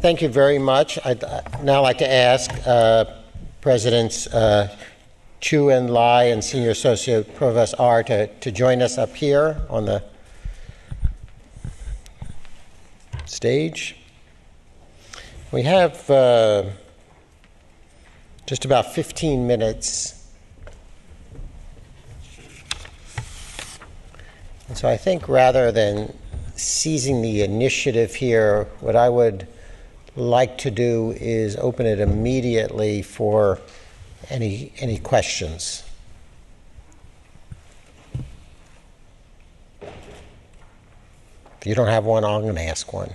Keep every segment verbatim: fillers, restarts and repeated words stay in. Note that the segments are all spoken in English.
Thank you very much. I'd now like to ask uh, Presidents uh, Chu and Lai and Senior Associate Provost R to, to join us up here on the stage. We have uh, just about fifteen minutes. And so I think rather than seizing the initiative here, what I would like to do is open it immediately for any any questions. If you don't have one, I'm going to ask one.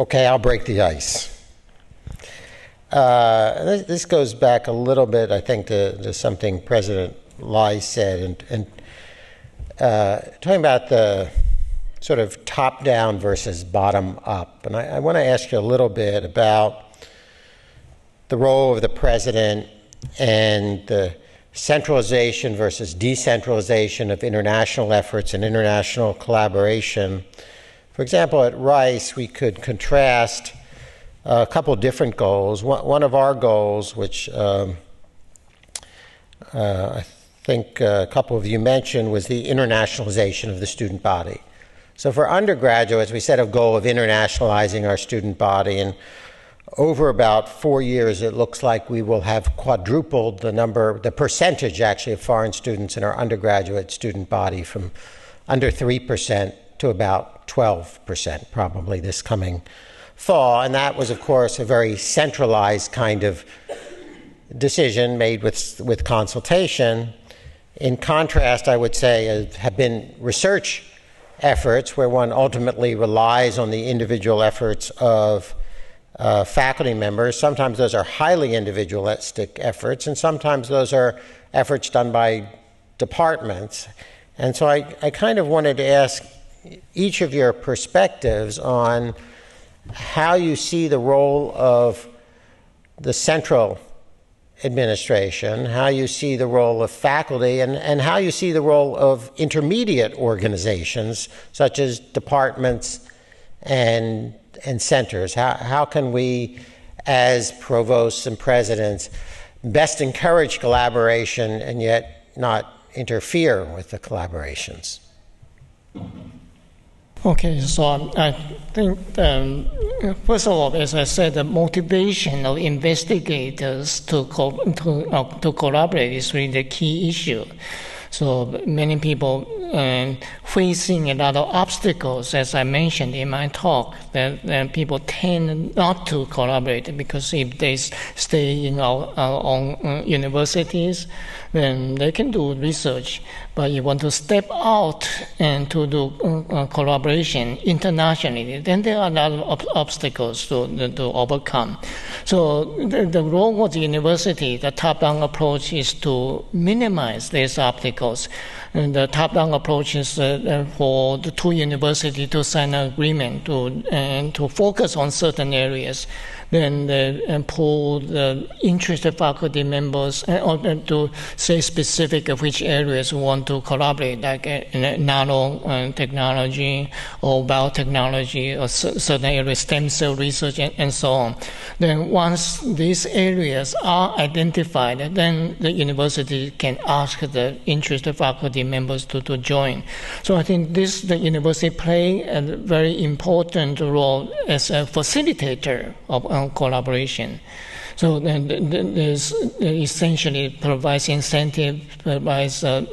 Okay, I'll break the ice. Uh, this, this goes back a little bit, I think, to, to something President Lai said, and, and uh, talking about the sort of top-down versus bottom-up. And I, I want to ask you a little bit about the role of the president and the centralization versus decentralization of international efforts and international collaboration. For example, at Rice, we could contrast a couple different goals. One, one of our goals, which um, uh, I think a couple of you mentioned, was the internationalization of the student body. So for undergraduates, we set a goal of internationalizing our student body, and over about four years, it looks like we will have quadrupled the number, the percentage actually, of foreign students in our undergraduate student body from under three percent to about twelve percent probably this coming fall. And that was, of course, a very centralized kind of decision made with, with consultation. In contrast, I would say, have been research efforts where one ultimately relies on the individual efforts of uh, faculty members. Sometimes those are highly individualistic efforts, and sometimes those are efforts done by departments. And so I, I kind of wanted to ask each of your perspectives on how you see the role of the central administration, how you see the role of faculty, and, and how you see the role of intermediate organizations such as departments and, and centers. How, how can we, as provosts and presidents, best encourage collaboration and yet not interfere with the collaborations? Okay, so I think, um, first of all, as I said, the motivation of investigators to, co to, uh, to collaborate is really the key issue. So many people um, facing a lot of obstacles, as I mentioned in my talk, that, that people tend not to collaborate because if they stay in our, our own uh, universities, then they can do research. But you want to step out and to do uh, collaboration internationally, then there are a lot of ob obstacles to, to overcome. So the, the role of the university, the top-down approach is to minimize these obstacles. And the top-down approach is uh, for the two universities to sign an agreement to, and to focus on certain areas. Then they and pull the interested faculty members and to say specific of which areas we want to collaborate, like nanotechnology or biotechnology or certain areas, stem cell research, and, and so on. Then once these areas are identified, then the university can ask the interested faculty members to, to join. So I think this, the university play a very important role as a facilitator of collaboration. So then this essentially provides incentive, provides a,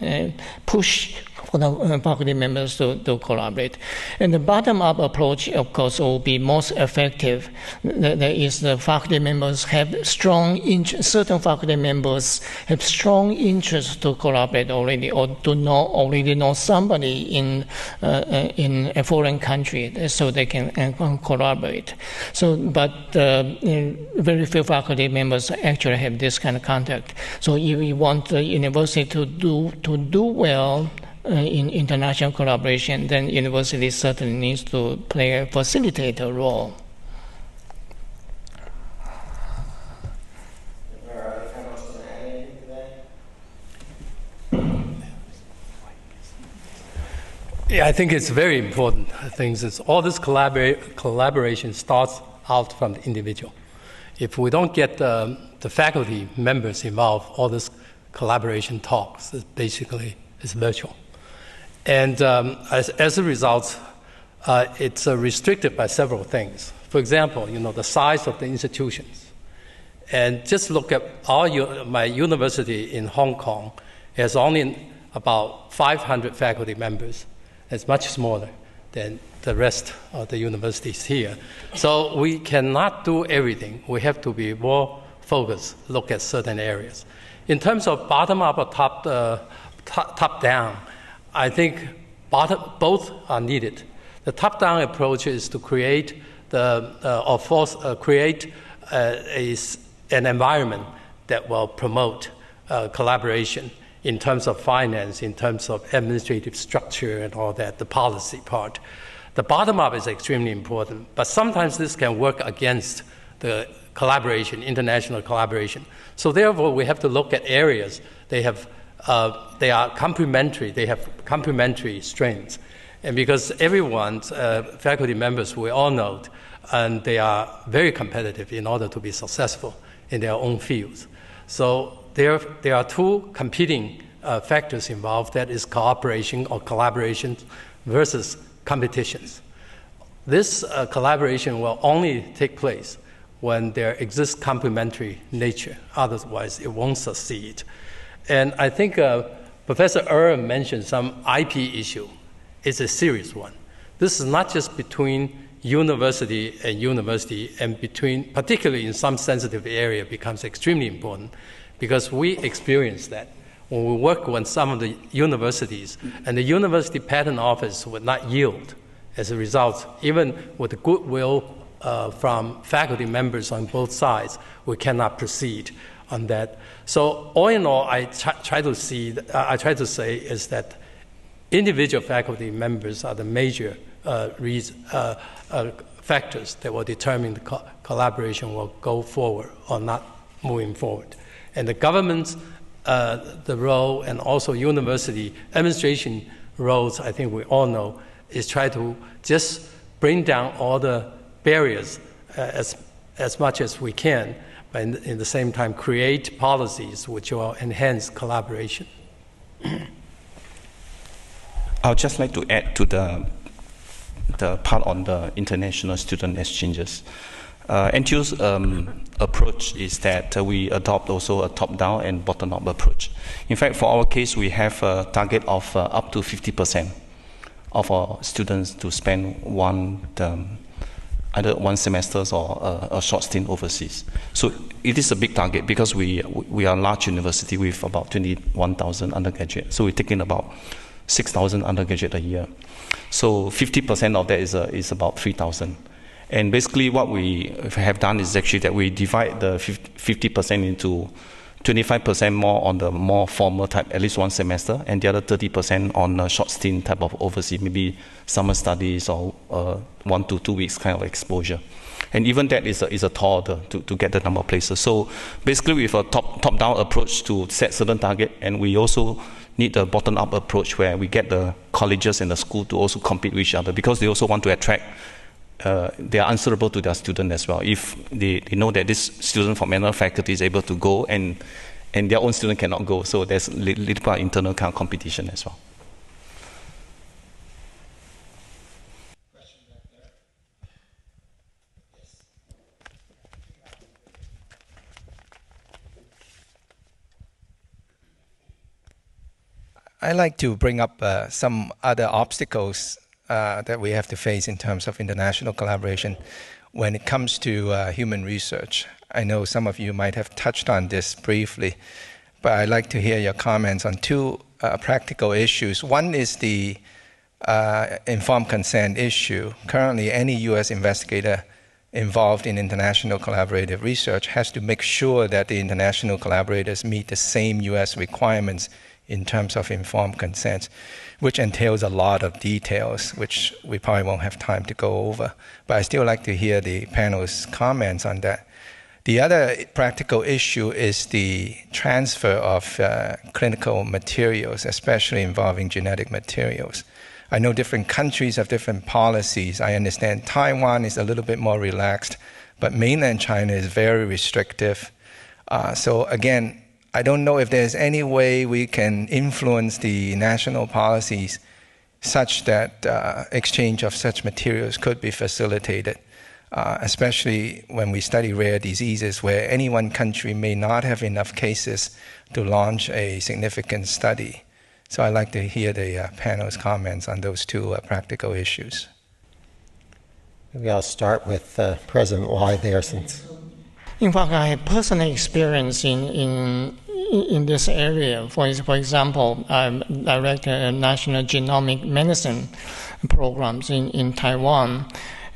a push for the faculty members to, to collaborate. And the bottom-up approach, of course, will be most effective. That is, the faculty members have strong interest, certain faculty members have strong interest to collaborate already, or to know, already know somebody in, uh, in a foreign country, so they can uh, collaborate. So, but uh, very few faculty members actually have this kind of contact. So if you want the university to do, to do well, Uh, in international collaboration, then university certainly needs to play a facilitator role. Yeah, I think it's very important. I think it's all this collabora collaboration starts out from the individual. If we don't get um, the faculty members involved, all this collaboration talks is basically is virtual. And um, as, as a result, uh, it's uh, restricted by several things. For example, you know, the size of the institutions. And just look at our, my university in Hong Kong has only about five hundred faculty members. It's much smaller than the rest of the universities here. So we cannot do everything. We have to be more focused, look at certain areas. In terms of bottom-up or top, uh, top-down, I think bottom, both are needed. The top-down approach is to create, the, uh, or force, uh, create uh, a, an environment that will promote uh, collaboration in terms of finance, in terms of administrative structure and all that, the policy part. The bottom-up is extremely important, but sometimes this can work against the collaboration, international collaboration. So therefore, we have to look at areas. They, have, uh, they are complementary. They have complementary strengths. And because everyone's uh, faculty members, we all know, and they are very competitive in order to be successful in their own fields. So There, there are two competing uh, factors involved, that is cooperation or collaboration versus competitions. This uh, collaboration will only take place when there exists complementary nature. Otherwise, it won't succeed. And I think uh, Professor Ehr mentioned some I P issue. It's a serious one. This is not just between university and university, and between, particularly in some sensitive area, becomes extremely important. Because we experience that when we work with some of the universities, and the university patent office would not yield as a result. Even with the goodwill uh, from faculty members on both sides, we cannot proceed on that. So all in all, I try to see, I try to say is that individual faculty members are the major uh, reason, uh, uh, factors that will determine the co collaboration will go forward or not moving forward. And the government's uh, the role, and also university administration roles, I think we all know, is try to just bring down all the barriers uh, as, as much as we can, but in, in the same time create policies which will enhance collaboration. I would just like to add to the, the part on the international student exchanges. Uh, N T U's um, approach is that uh, we adopt also a top-down and bottom-up approach. In fact, for our case, we have a target of uh, up to fifty percent of our students to spend one um, either one semester or uh, a short stint overseas. So it is a big target because we we are a large university with about twenty-one thousand undergraduates. So we're taking about six thousand undergraduates a year. So fifty percent of that is uh, is about three thousand. And basically what we have done is actually that we divide the fifty percent into twenty-five percent more on the more formal type, at least one semester, and the other thirty percent on a short stint type of overseas, maybe summer studies or uh, one to two weeks kind of exposure. And even that is a, is a tall order to, to get the number of places. So basically we have a top, top-down approach to set certain target, and we also need a bottom-up approach where we get the colleges and the school to also compete with each other because they also want to attract Uh, they are answerable to their student as well. If they, they know that this student from another faculty is able to go and, and their own student cannot go, so there's a little, little bit of internal kind of competition as well. I like to bring up uh, some other obstacles Uh, that we have to face in terms of international collaboration when it comes to uh, human research. I know some of you might have touched on this briefly, but I'd like to hear your comments on two uh, practical issues. One is the uh, informed consent issue. Currently, any U S investigator involved in international collaborative research has to make sure that the international collaborators meet the same U S requirements in terms of informed consent, which entails a lot of details, which we probably won't have time to go over. But I still like to hear the panel's comments on that. The other practical issue is the transfer of uh, clinical materials, especially involving genetic materials. I know different countries have different policies. I understand Taiwan is a little bit more relaxed, but mainland China is very restrictive. Uh, so again, I don't know if there's any way we can influence the national policies such that uh, exchange of such materials could be facilitated, uh, especially when we study rare diseases where any one country may not have enough cases to launch a significant study. So I'd like to hear the uh, panel's comments on those two uh, practical issues. Maybe I'll start with uh, President Lai there, since... In fact, I have personal experience in, in, in this area. For, for example, I directed a national genomic medicine programs in, in Taiwan.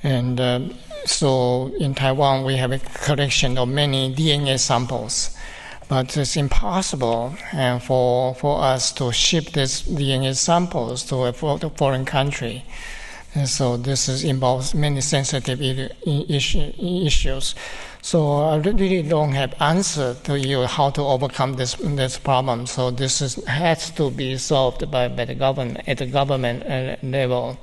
And uh, so in Taiwan, we have a collection of many D N A samples. But it's impossible uh, for, for us to ship these D N A samples to a foreign country. And so this is involves many sensitive issues. So I really don't have answer to you how to overcome this this problem. So this is, has to be solved by, by the government at the government level.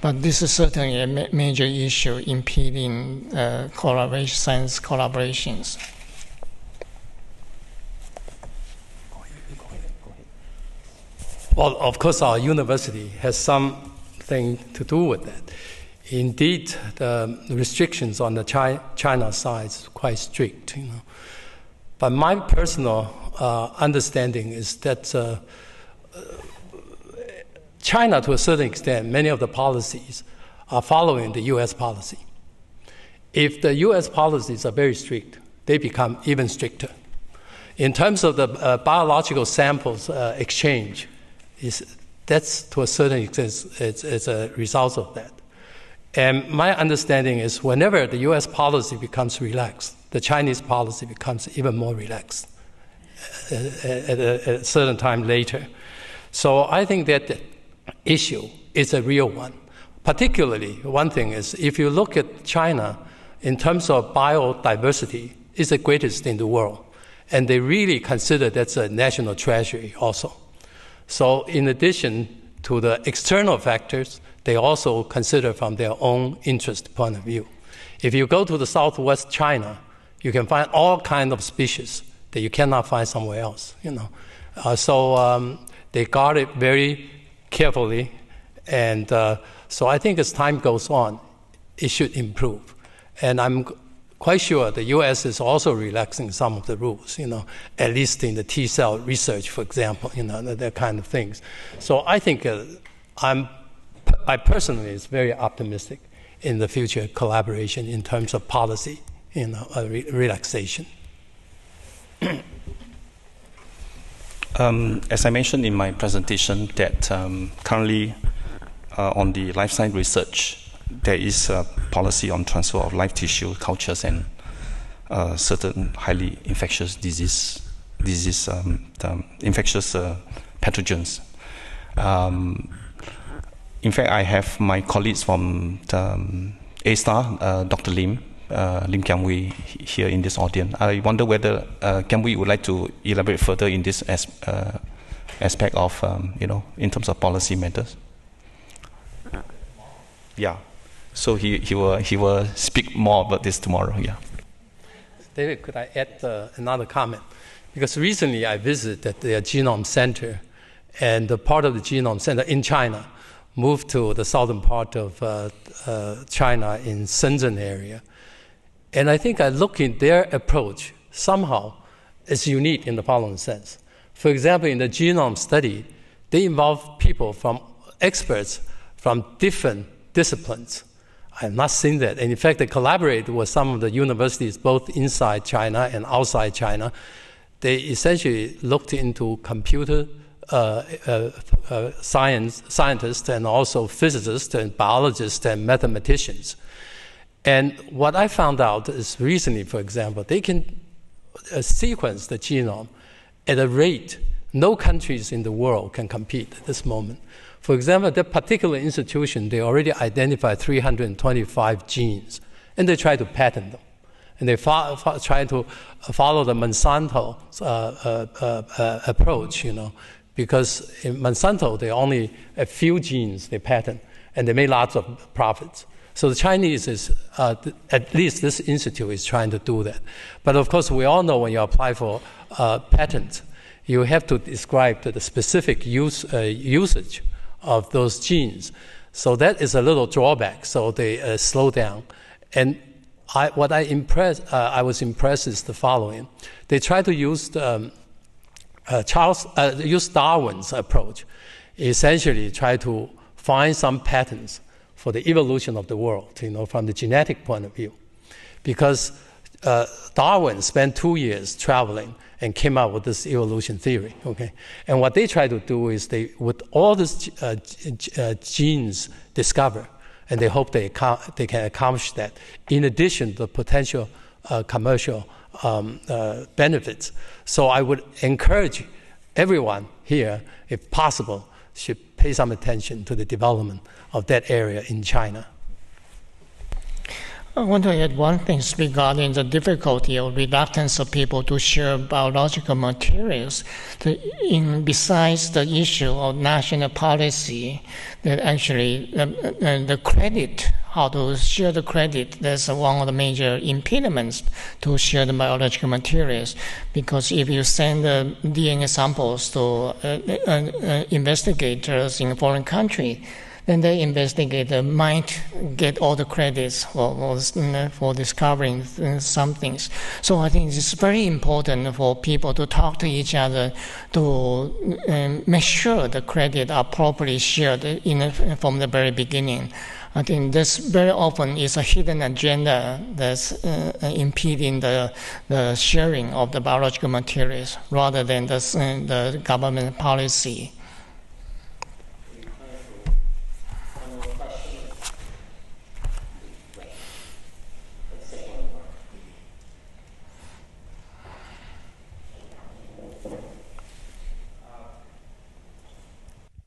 But this is certainly a ma major issue impeding uh, collaboration, science collaborations. Well, of course, our university has some thing to do with that. Indeed, the restrictions on the Chi China side is quite strict. You know. But my personal uh, understanding is that uh, China, to a certain extent, many of the policies are following the U S policy. If the U S policies are very strict, they become even stricter. In terms of the uh, biological samples uh, exchange, is, that's to a certain extent it's, it's a result of that. And my understanding is whenever the U S policy becomes relaxed, the Chinese policy becomes even more relaxed at a, at a certain time later. So I think that the issue is a real one. Particularly, one thing is, if you look at China in terms of biodiversity, it's the greatest in the world. And they really consider that's a national treasury also. So in addition to the external factors, they also consider from their own interest point of view. If you go to the southwest China, you can find all kinds of species that you cannot find somewhere else. You know, uh, so um, they guard it very carefully, and uh, so I think as time goes on, it should improve. And I'm quite sure the U S is also relaxing some of the rules, you know, at least in the T cell research, for example, you know, that kind of things. So I think uh, I'm, I personally is very optimistic in the future collaboration in terms of policy, you know, uh, re relaxation. um, as I mentioned in my presentation, that um, currently uh, on the life science research, there is a policy on transfer of live tissue cultures and uh, certain highly infectious disease, disease um, the infectious uh, pathogens. Um, in fact, I have my colleagues from the um, A-Star, uh, Doctor Lim, uh, Lim Kiangwei, here in this audience. I wonder whether uh, Kiangwei would like to elaborate further in this as, uh, aspect of, um, you know, in terms of policy matters. Yeah. So he, he, will, he will speak more about this tomorrow, yeah. David, could I add uh, another comment? Because recently I visited the Genome Center, and the part of the Genome Center in China moved to the southern part of uh, uh, China in Shenzhen area. And I think I look in their approach somehow is unique in the following sense. For example, in the genome study, they involve people from experts from different disciplines. I have not seen that. And in fact, they collaborate with some of the universities, both inside China and outside China. They essentially looked into computer uh, uh, uh, science, scientists and also physicists and biologists and mathematicians. And what I found out is recently, for example, they can uh, sequence the genome at a rate no countries in the world can compete at this moment. For example, that particular institution, they already identified three hundred twenty-five genes, and they try to patent them. And they try to follow the Monsanto uh, uh, uh, approach, you know, because in Monsanto, they only a few genes they patent, and they made lots of profits. So the Chinese is, uh, at least this institute is trying to do that. But of course, we all know when you apply for uh, patents, you have to describe the specific use, uh, usage of those genes. So that is a little drawback, so they uh, slow down. And I, what I, impress, uh, I was impressed is the following. They tried to use, the, um, uh, Charles, uh, use Darwin's approach, essentially try to find some patterns for the evolution of the world, you know, from the genetic point of view. Because uh, Darwin spent two years traveling and came up with this evolution theory, okay? And what they try to do is they, with all these uh, uh, genes discovered, and they hope they, they can accomplish that, in addition to the potential uh, commercial um, uh, benefits. So I would encourage everyone here, if possible, should pay some attention to the development of that area in China. I want to add one thing regarding the difficulty or reluctance of people to share biological materials. The, in, besides the issue of national policy, that actually uh, uh, the credit, how to share the credit, that's one of the major impediments to share the biological materials. Because if you send the D N A samples to uh, uh, uh, investigators in a foreign country, then the investigator might get all the credits for, for, for discovering some things. So I think it's very important for people to talk to each other to um, make sure the credits are properly shared in, from the very beginning. I think this very often is a hidden agenda that's uh, impeding the, the sharing of the biological materials rather than the, uh, the government policy.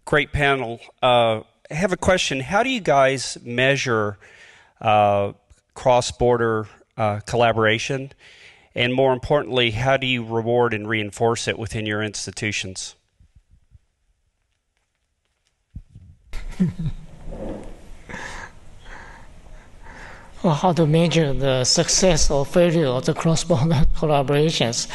Great panel. Uh, I have a question. How do you guys measure uh, cross-border uh, collaboration? And more importantly, how do you reward and reinforce it within your institutions? Well, how to measure the success or failure of the cross-border collaborations?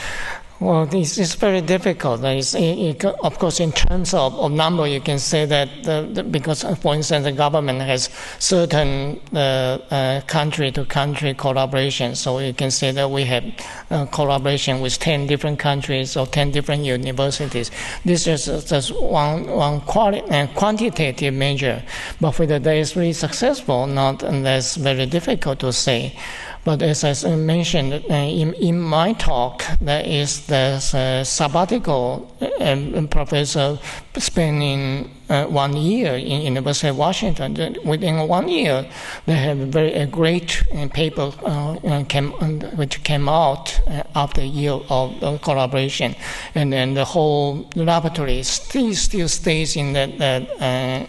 Well, this is very difficult. It's, it, it, of course, in terms of, of number, you can say that the, the, because, for instance, the government has certain country-to-country uh, uh, -country collaboration. So you can say that we have uh, collaboration with ten different countries or ten different universities. This is just one, one quali uh, quantitative measure. But whether that is really successful or not, and that's very difficult to say. But as I mentioned in, in my talk, there is this uh, sabbatical uh, professor spending uh, one year in University of Washington. Within one year, they have a very a great uh, paper uh, came, which came out after a year of, of collaboration. And then the whole laboratory still, still stays in that, that uh,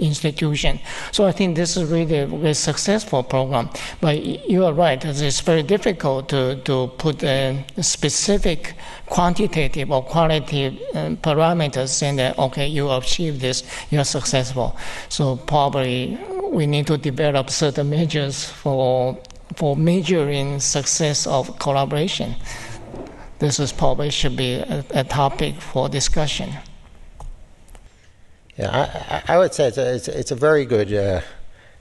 institution. So I think this is really a very successful program. But you are right, it's very difficult to, to put a specific quantitative or qualitative um, parameters saying that, okay, you achieved this, you're successful. So probably we need to develop certain measures for, for measuring success of collaboration. This is probably should be a, a topic for discussion. Yeah, I, I would say it's a, it's, it's a very good, uh,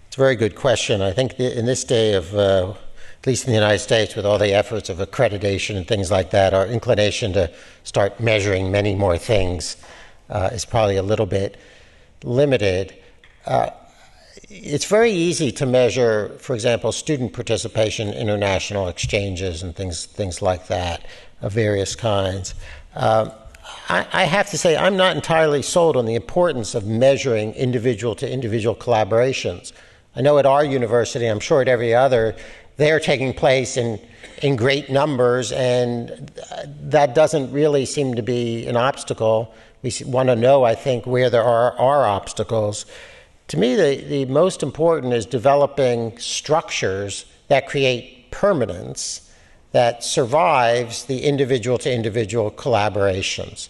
it's a very good question. I think the, in this day of uh, at least in the United States, with all the efforts of accreditation and things like that, our inclination to start measuring many more things uh, is probably a little bit limited. Uh, it's very easy to measure, for example, student participation, international exchanges, and things, things like that of various kinds. Um, I, I have to say I'm not entirely sold on the importance of measuring individual to individual collaborations. I know at our university, I'm sure at every other, they're taking place in, in great numbers, and that doesn't really seem to be an obstacle. We want to know, I think, where there are, are obstacles. To me, the, the most important is developing structures that create permanence that survives the individual-to-individual collaborations.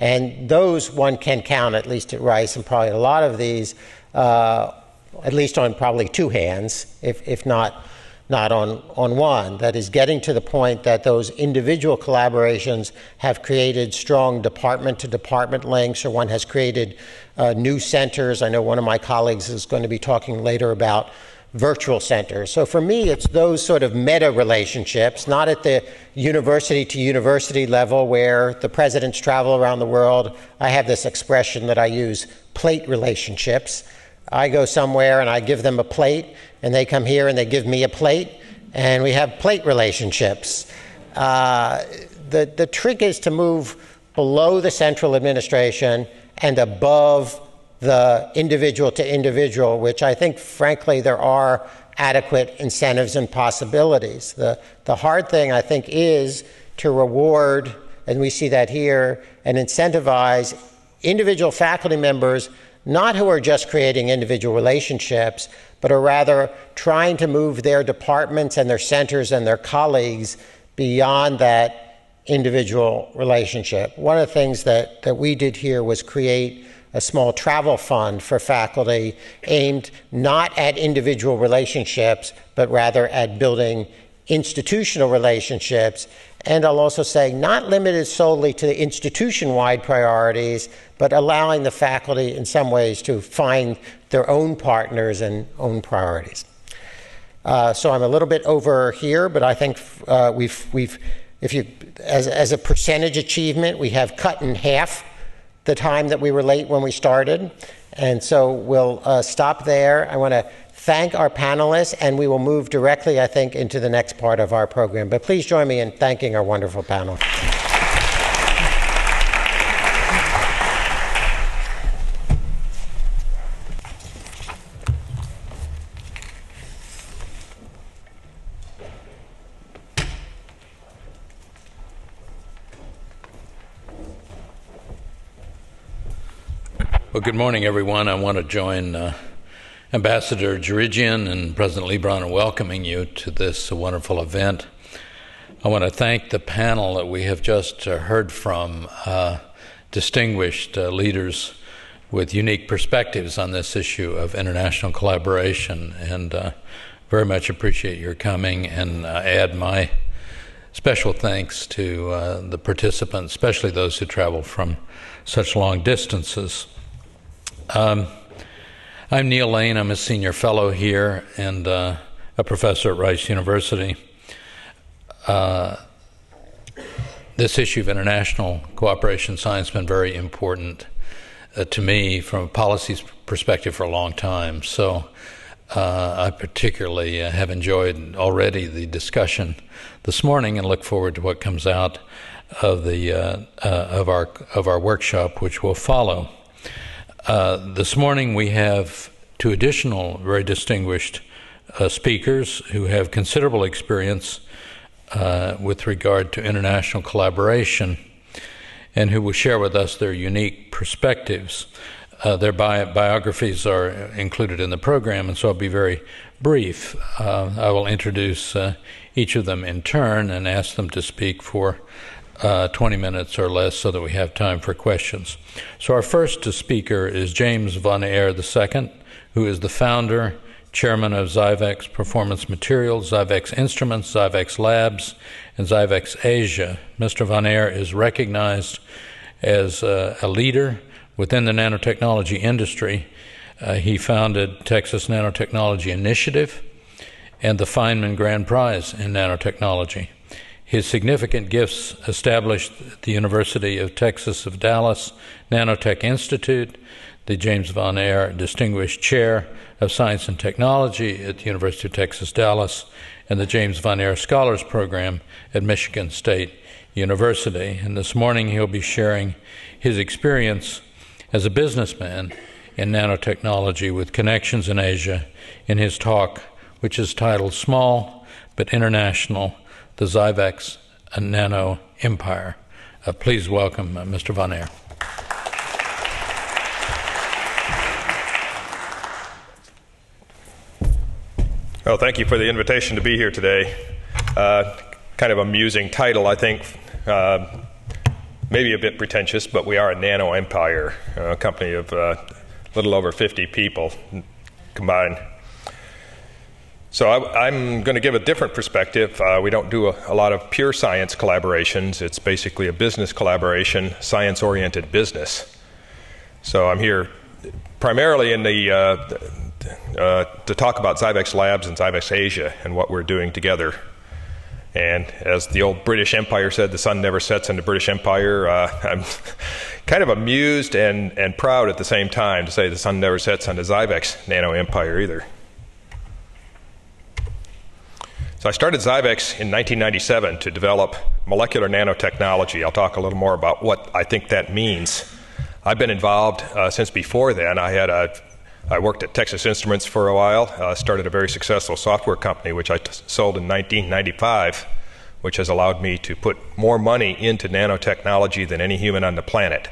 And those one can count, at least at Rice, and probably a lot of these, uh, at least on probably two hands, if, if not not on, on one. That is getting to the point that those individual collaborations have created strong department-to-department links, or one has created uh, new centers. I know one of my colleagues is going to be talking later about virtual centers. So for me, it's those sort of meta relationships, not at the university to university level where the presidents travel around the world. I have this expression that I use, plate relationships. I go somewhere and I give them a plate, and they come here and they give me a plate, and we have plate relationships. Uh, the, the trick is to move below the central administration and above the individual to individual, which I think, frankly, there are adequate incentives and possibilities. The, the hard thing, I think, is to reward, and we see that here, and incentivize individual faculty members, not who are just creating individual relationships, but are rather trying to move their departments and their centers and their colleagues beyond that individual relationship. One of the things that, that we did here was create a small travel fund for faculty aimed not at individual relationships, but rather at building institutional relationships. And I'll also say not limited solely to the institution-wide priorities, but allowing the faculty in some ways to find their own partners and own priorities. Uh, so I'm a little bit over here, but I think uh, we've, we've, if you, as, as a percentage achievement, we have cut in half the time that we were late when we started. And so we'll uh, stop there. I want to thank our panelists, and we will move directly, I think, into the next part of our program. But please join me in thanking our wonderful panel. Well, good morning, everyone. I want to join uh, Ambassador Gerigian and President Lebron in welcoming you to this wonderful event. I want to thank the panel that we have just uh, heard from, uh, distinguished uh, leaders with unique perspectives on this issue of international collaboration, and uh, very much appreciate your coming, and uh, add my special thanks to uh, the participants, especially those who travel from such long distances. Um, I'm Neil Lane. I'm a senior fellow here and uh, a professor at Rice University. Uh, this issue of international cooperation science has been very important uh, to me from a policy perspective for a long time. So uh, I particularly uh, have enjoyed already the discussion this morning and look forward to what comes out of the uh, uh, of our of our workshop, which will follow. Uh, this morning we have two additional very distinguished uh, speakers who have considerable experience uh, with regard to international collaboration and who will share with us their unique perspectives. Uh, their bi biographies are included in the program, and so I'll be very brief. Uh, I will introduce uh, each of them in turn and ask them to speak for Uh, twenty minutes or less so that we have time for questions. So our first speaker is James von Ehr the second, who is the founder, chairman of Zyvex Performance Materials, Zyvex Instruments, Zyvex Labs, and Zyvex Asia. Mister von Ehr is recognized as uh, a leader within the nanotechnology industry. Uh, he founded Texas Nanotechnology Initiative and the Feynman Grand Prize in Nanotechnology. His significant gifts established the University of Texas of Dallas Nanotech Institute, the James von Ehr Distinguished Chair of Science and Technology at the University of Texas Dallas, and the James von Ehr Scholars Program at Michigan State University. And this morning he'll be sharing his experience as a businessman in nanotechnology with connections in Asia in his talk, which is titled Small but International: The Zyvex Nano Empire. Uh, please welcome uh, Mister von Ehr. Well, thank you for the invitation to be here today. Uh, kind of amusing title, I think. Uh, maybe a bit pretentious, but we are a nano empire, a company of uh, a little over fifty people combined. So I, I'm going to give a different perspective. Uh, we don't do a, a lot of pure science collaborations. It's basically a business collaboration, science-oriented business. So I'm here primarily in the, uh, uh, to talk about Zyvex Labs and Zyvex Asia and what we're doing together. And as the old British Empire said, the sun never sets in the British Empire. Uh, I'm kind of amused and, and proud at the same time to say the sun never sets on the Zyvex nano empire either. So I started Zyvex in nineteen ninety-seven to develop molecular nanotechnology. I'll talk a little more about what I think that means. I've been involved uh, since before then. I had a I worked at Texas Instruments for a while, uh, started a very successful software company, which I t sold in nineteen ninety-five, which has allowed me to put more money into nanotechnology than any human on the planet.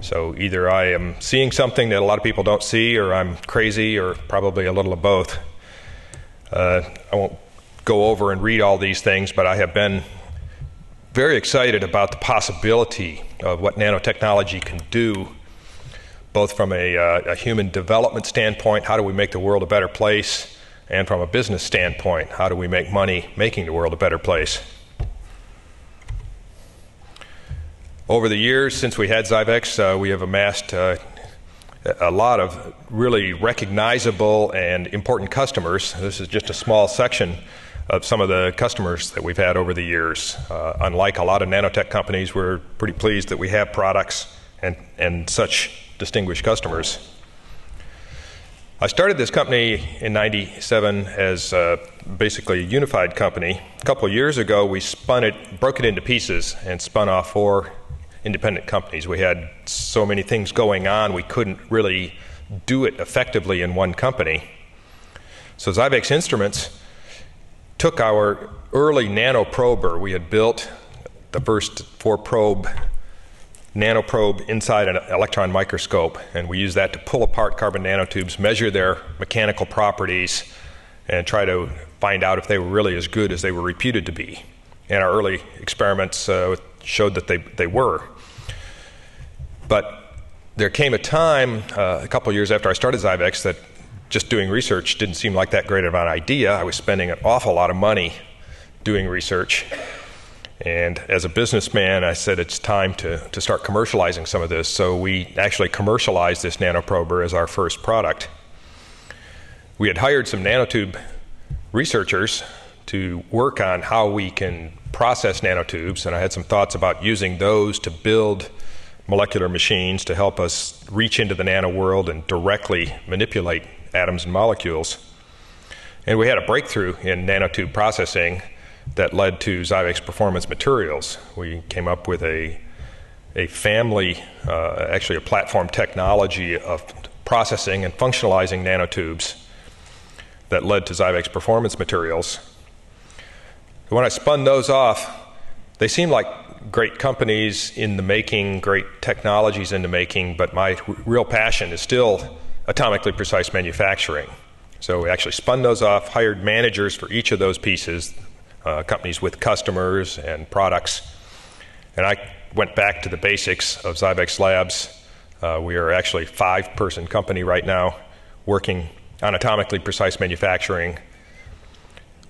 So either I am seeing something that a lot of people don't see, or I'm crazy, or probably a little of both. Uh, I won't go over and read all these things, but I have been very excited about the possibility of what nanotechnology can do, both from a, uh, a human development standpoint, how do we make the world a better place, and from a business standpoint, how do we make money making the world a better place. Over the years since we had Zyvex, uh, we have amassed uh, a lot of really recognizable and important customers. This is just a small section of some of the customers that we've had over the years. Uh, unlike a lot of nanotech companies, we're pretty pleased that we have products and, and such distinguished customers. I started this company in ninety-seven as uh, basically a unified company. A couple of years ago, we spun it, broke it into pieces, and spun off four independent companies. We had so many things going on, we couldn't really do it effectively in one company. So Zyvex Instruments took our early nano prober. We had built the first four probe nanoprobe inside an electron microscope, and we use that to pull apart carbon nanotubes, measure their mechanical properties, and try to find out if they were really as good as they were reputed to be. And our early experiments uh, showed that they, they were. But there came a time, uh, a couple years after I started Zyvex, that just doing research didn't seem like that great of an idea. I was spending an awful lot of money doing research. And as a businessman, I said it's time to, to start commercializing some of this. So we actually commercialized this nanoprober as our first product. We had hired some nanotube researchers to work on how we can process nanotubes, and I had some thoughts about using those to build molecular machines to help us reach into the nano world and directly manipulate atoms and molecules. And we had a breakthrough in nanotube processing that led to Zyvex Performance Materials. We came up with a, a family, uh, actually a platform technology of processing and functionalizing nanotubes that led to Zyvex Performance Materials. When I spun those off, they seemed like great companies in the making, great technologies in the making, but my real passion is still atomically precise manufacturing. So we actually spun those off, hired managers for each of those pieces, Uh, companies with customers and products. And I went back to the basics of Zyvex Labs. Uh, we are actually a five-person company right now working on atomically precise manufacturing.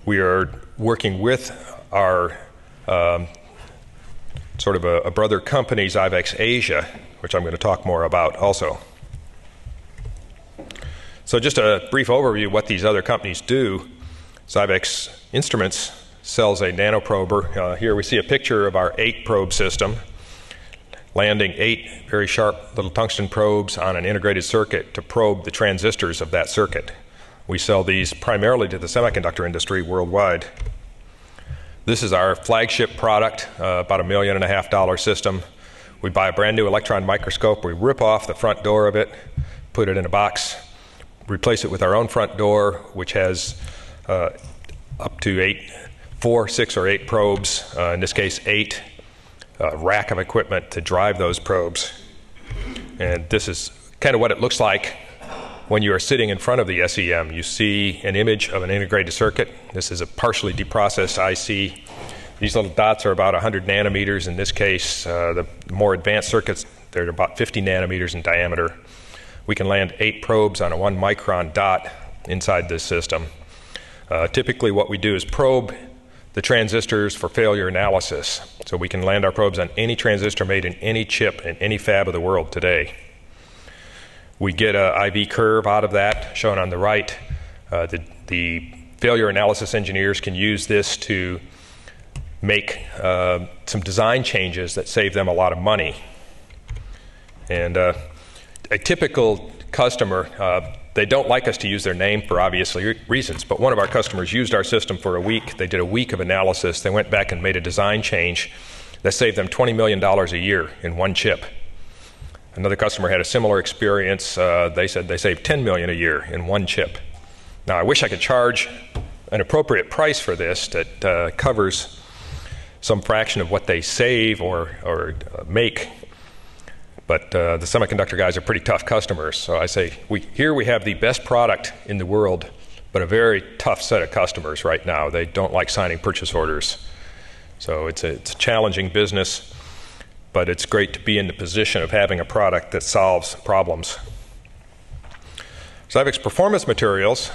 We are working with our um, sort of a, a brother company, Zyvex Asia, which I'm going to talk more about also. So just a brief overview of what these other companies do. Zyvex Instruments sells a nanoprober. Uh, here we see a picture of our eight probe system, landing eight very sharp little tungsten probes on an integrated circuit to probe the transistors of that circuit. We sell these primarily to the semiconductor industry worldwide. This is our flagship product, uh, about a million and a half dollar system. We buy a brand new electron microscope, we rip off the front door of it, put it in a box, replace it with our own front door, which has uh, up to eight four, six, or eight probes, uh, in this case eight, uh, rack of equipment to drive those probes. And this is kind of what it looks like when you are sitting in front of the S E M. You see an image of an integrated circuit. This is a partially deprocessed I C These little dots are about one hundred nanometers. In this case, uh, the more advanced circuits, they're about fifty nanometers in diameter. We can land eight probes on a one micron dot inside this system. Uh, typically what we do is probe the transistors for failure analysis. So we can land our probes on any transistor made in any chip in any fab of the world today. We get an I V curve out of that, shown on the right. Uh, the, the failure analysis engineers can use this to make uh, some design changes that save them a lot of money. And uh, a typical customer, uh, they don't like us to use their name for obvious reasons, but one of our customers used our system for a week. They did a week of analysis. They went back and made a design change that saved them twenty million dollars a year in one chip. Another customer had a similar experience. Uh, they said they saved ten million dollars a year in one chip. Now, I wish I could charge an appropriate price for this that uh, covers some fraction of what they save or, or uh, make. But uh, the semiconductor guys are pretty tough customers. So I say, we, here we have the best product in the world, but a very tough set of customers right now. They don't like signing purchase orders. So it's a, it's a challenging business, but it's great to be in the position of having a product that solves problems. Zyvex Performance Materials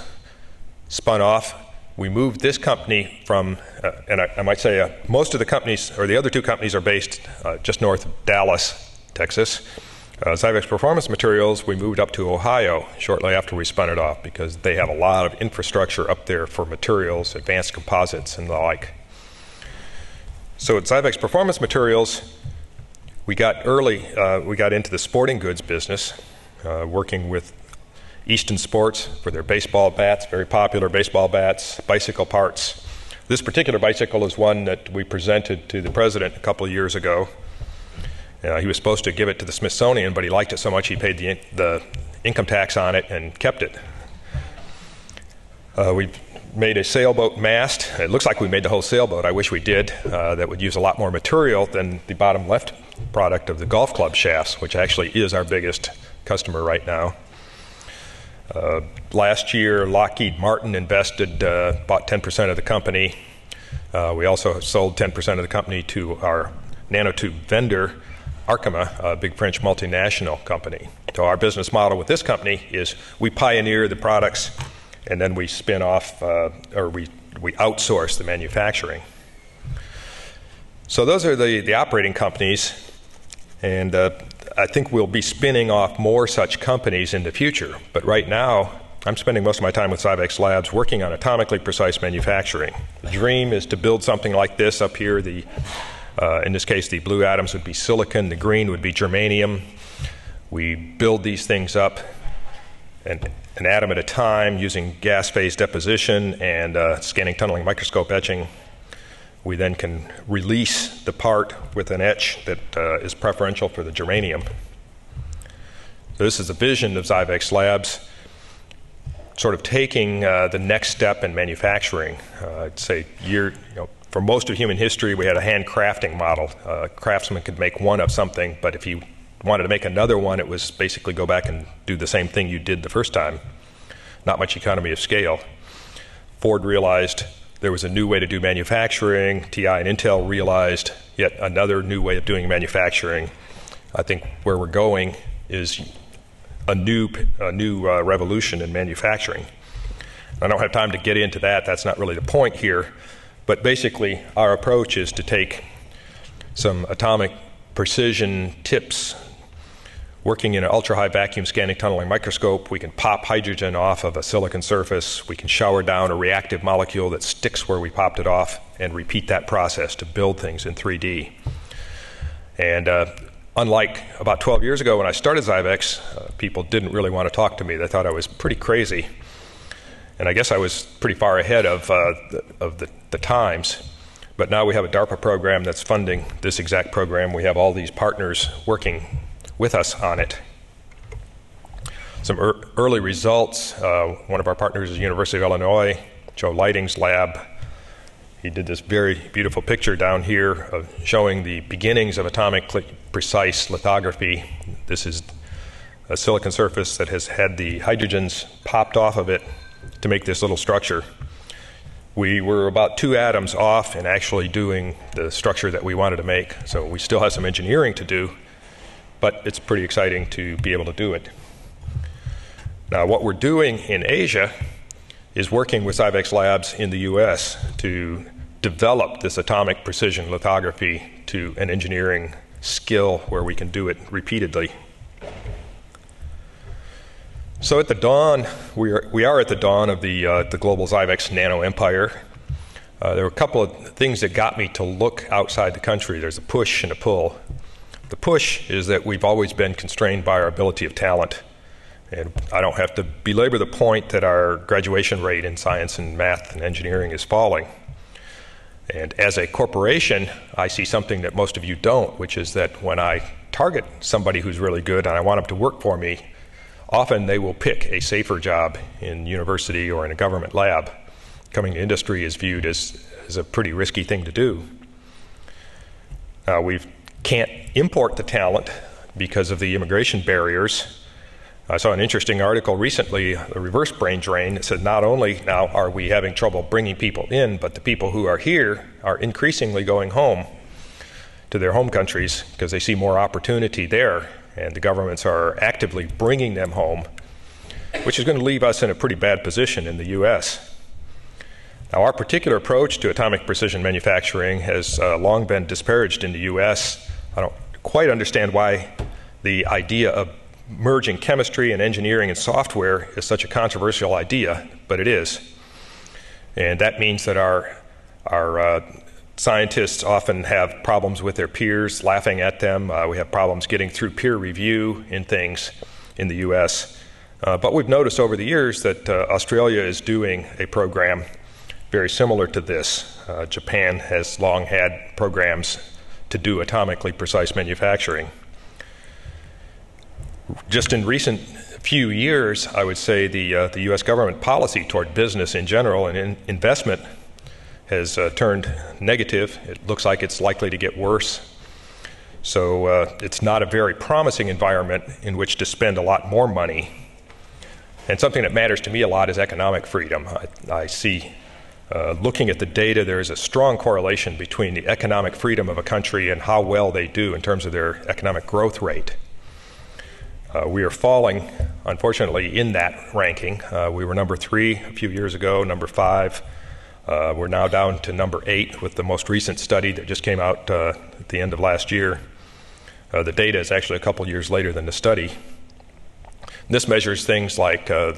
spun off. We moved this company from, uh, and I, I might say uh, most of the companies, or the other two companies, are based uh, just north of Dallas, Texas. Uh, Zyvex Performance Materials, we moved up to Ohio shortly after we spun it off because they have a lot of infrastructure up there for materials, advanced composites, and the like. So at Zyvex Performance Materials, we got early, uh, we got into the sporting goods business, uh, working with Easton Sports for their baseball bats, very popular baseball bats, bicycle parts. This particular bicycle is one that we presented to the president a couple of years ago. Uh, he was supposed to give it to the Smithsonian, but he liked it so much he paid the, in the income tax on it and kept it. Uh, we made a sailboat mast. It looks like we made the whole sailboat. I wish we did. Uh, that would use a lot more material than the bottom left product of the golf club shafts, which actually is our biggest customer right now. Uh, last year, Lockheed Martin invested, uh, bought ten percent of the company. Uh, we also sold ten percent of the company to our nanotube vendor, Arkema, a big French multinational company. So our business model with this company is we pioneer the products and then we spin off, uh, or we, we outsource the manufacturing. So those are the, the operating companies, and uh, I think we'll be spinning off more such companies in the future. But right now, I'm spending most of my time with Zyvex Labs working on atomically precise manufacturing. The dream is to build something like this up here. The Uh, in this case, the blue atoms would be silicon, the green would be germanium. We build these things up an, an atom at a time using gas phase deposition and uh, scanning tunneling microscope etching. We then can release the part with an etch that uh, is preferential for the germanium. So this is the vision of Zyvex Labs, sort of taking uh, the next step in manufacturing. Uh, I'd say year, you know, for most of human history, we had a hand crafting model. Uh, craftsman could make one of something, but if you wanted to make another one, it was basically go back and do the same thing you did the first time. Not much economy of scale. Ford realized there was a new way to do manufacturing. T I and Intel realized yet another new way of doing manufacturing. I think where we're going is a new, a new uh, revolution in manufacturing. I don't have time to get into that. That's not really the point here. But basically, our approach is to take some atomic precision tips. Working in an ultra-high vacuum scanning tunneling microscope, we can pop hydrogen off of a silicon surface. We can shower down a reactive molecule that sticks where we popped it off and repeat that process to build things in three D. And uh, unlike about twelve years ago when I started Zyvex, uh, people didn't really want to talk to me. They thought I was pretty crazy. And I guess I was pretty far ahead of, uh, the, of the, the times. But now we have a DARPA program that's funding this exact program. We have all these partners working with us on it. Some er early results. Uh, one of our partners is the University of Illinois, Joe Lighting's lab. He did this very beautiful picture down here of showing the beginnings of atomically precise lithography. This is a silicon surface that has had the hydrogens popped off of it to make this little structure. We were about two atoms off in actually doing the structure that we wanted to make. So we still have some engineering to do, but it's pretty exciting to be able to do it. Now, what we're doing in Asia is working with Zyvex Labs in the U S to develop this atomic precision lithography to an engineering skill where we can do it repeatedly. So at the dawn, we are, we are at the dawn of the, uh, the global Zyvex nano empire. Uh, there were a couple of things that got me to look outside the country. There's a push and a pull. The push is that we've always been constrained by our ability of talent. And I don't have to belabor the point that our graduation rate in science and math and engineering is falling. And as a corporation, I see something that most of you don't, which is that when I target somebody who's really good and I want them to work for me, often they will pick a safer job in university or in a government lab. Coming to industry is viewed as, as a pretty risky thing to do. Uh, we can't import the talent because of the immigration barriers. I saw an interesting article recently, a reverse brain drain, that said not only now are we having trouble bringing people in, but the people who are here are increasingly going home to their home countries because they see more opportunity there. And the governments are actively bringing them home, which is going to leave us in a pretty bad position in the U S. Now, our particular approach to atomic precision manufacturing has uh, long been disparaged in the U S. I don't quite understand why the idea of merging chemistry and engineering and software is such a controversial idea, but it is. And that means that our, our uh, scientists often have problems with their peers laughing at them. Uh, we have problems getting through peer review in things in the U S. Uh, but we've noticed over the years that uh, Australia is doing a program very similar to this. Uh, Japan has long had programs to do atomically precise manufacturing. Just in recent few years, I would say the, uh, the U S government policy toward business in general and in investment has uh, turned negative. It looks like it's likely to get worse. So uh, it's not a very promising environment in which to spend a lot more money. And something that matters to me a lot is economic freedom. I, I see, uh, looking at the data, there is a strong correlation between the economic freedom of a country and how well they do in terms of their economic growth rate. Uh, we are falling, unfortunately, in that ranking. Uh, we were number three a few years ago, number five. Uh, we're now down to number eight with the most recent study that just came out uh, at the end of last year. Uh, the data is actually a couple years later than the study. This measures things like uh,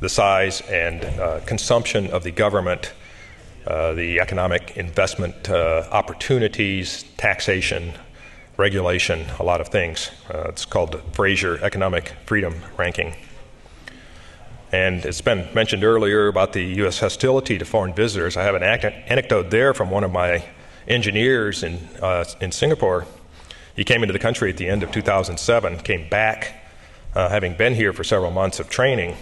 the size and uh, consumption of the government, uh, the economic investment uh, opportunities, taxation, regulation, a lot of things. Uh, it's called the Fraser Economic Freedom Ranking. And it's been mentioned earlier about the U S hostility to foreign visitors. I have an anecdote there from one of my engineers in, uh, in Singapore. He came into the country at the end of two thousand seven, came back, uh, having been here for several months of training.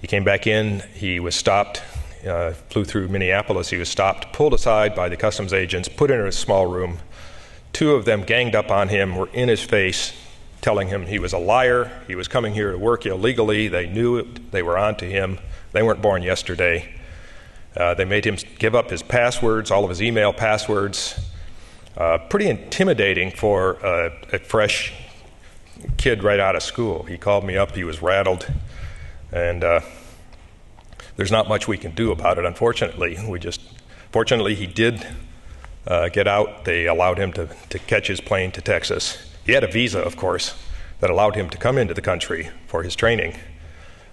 He came back in, he was stopped, uh, flew through Minneapolis, he was stopped, pulled aside by the customs agents, put into a small room. Two of them ganged up on him, were in his face, telling him he was a liar, he was coming here to work illegally, they knew it, they were on to him, they weren't born yesterday. Uh, they made him give up his passwords, all of his email passwords. Uh, pretty intimidating for uh, a fresh kid right out of school. He called me up, he was rattled, and uh, there's not much we can do about it, unfortunately. We just, fortunately, he did uh, get out. They allowed him to, to catch his plane to Texas. He had a visa, of course, that allowed him to come into the country for his training,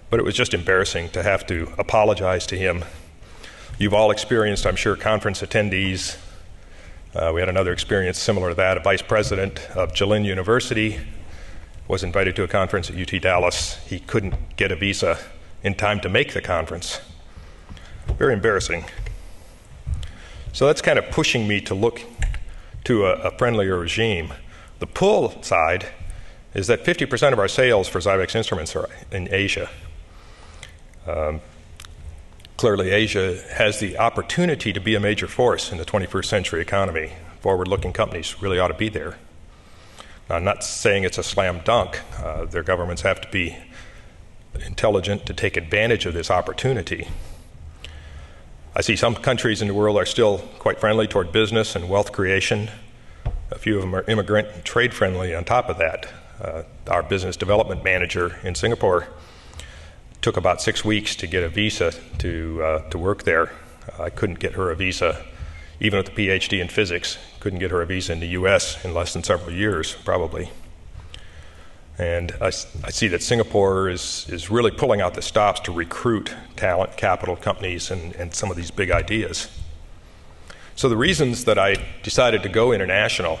but it was just embarrassing to have to apologize to him. You've all experienced, I'm sure, conference attendees. Uh, we had another experience similar to that. A vice president of Jilin University was invited to a conference at U T Dallas. He couldn't get a visa in time to make the conference. Very embarrassing. So that's kind of pushing me to look to a, a friendlier regime. The pull side is that fifty percent of our sales for Zyvex Instruments are in Asia. Um, clearly, Asia has the opportunity to be a major force in the twenty-first century economy. Forward-looking companies really ought to be there. Now, I'm not saying it's a slam dunk. Uh, their governments have to be intelligent to take advantage of this opportunity. I see some countries in the world are still quite friendly toward business and wealth creation. A few of them are immigrant and trade friendly on top of that. Uh, our business development manager in Singapore took about six weeks to get a visa to, uh, to work there. I couldn't get her a visa, even with a PhD in physics, couldn't get her a visa in the U S in less than several years, probably. And I, I see that Singapore is, is really pulling out the stops to recruit talent, capital, companies, and, and some of these big ideas. So the reasons that I decided to go international,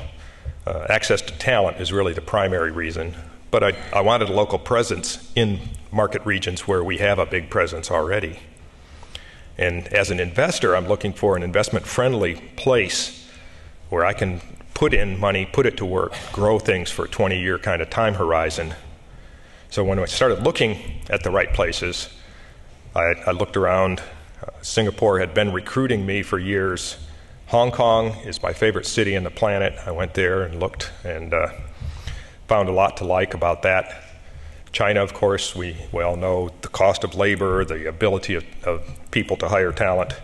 uh, access to talent is really the primary reason. But I, I wanted a local presence in market regions where we have a big presence already. And as an investor, I'm looking for an investment-friendly place where I can put in money, put it to work, grow things for a twenty-year kind of time horizon. So when I started looking at the right places, I, I looked around. Uh, Singapore had been recruiting me for years. Hong Kong is my favorite city on the planet. I went there and looked and uh, found a lot to like about that. China, of course, we, we all know the cost of labor, the ability of, of people to hire talent.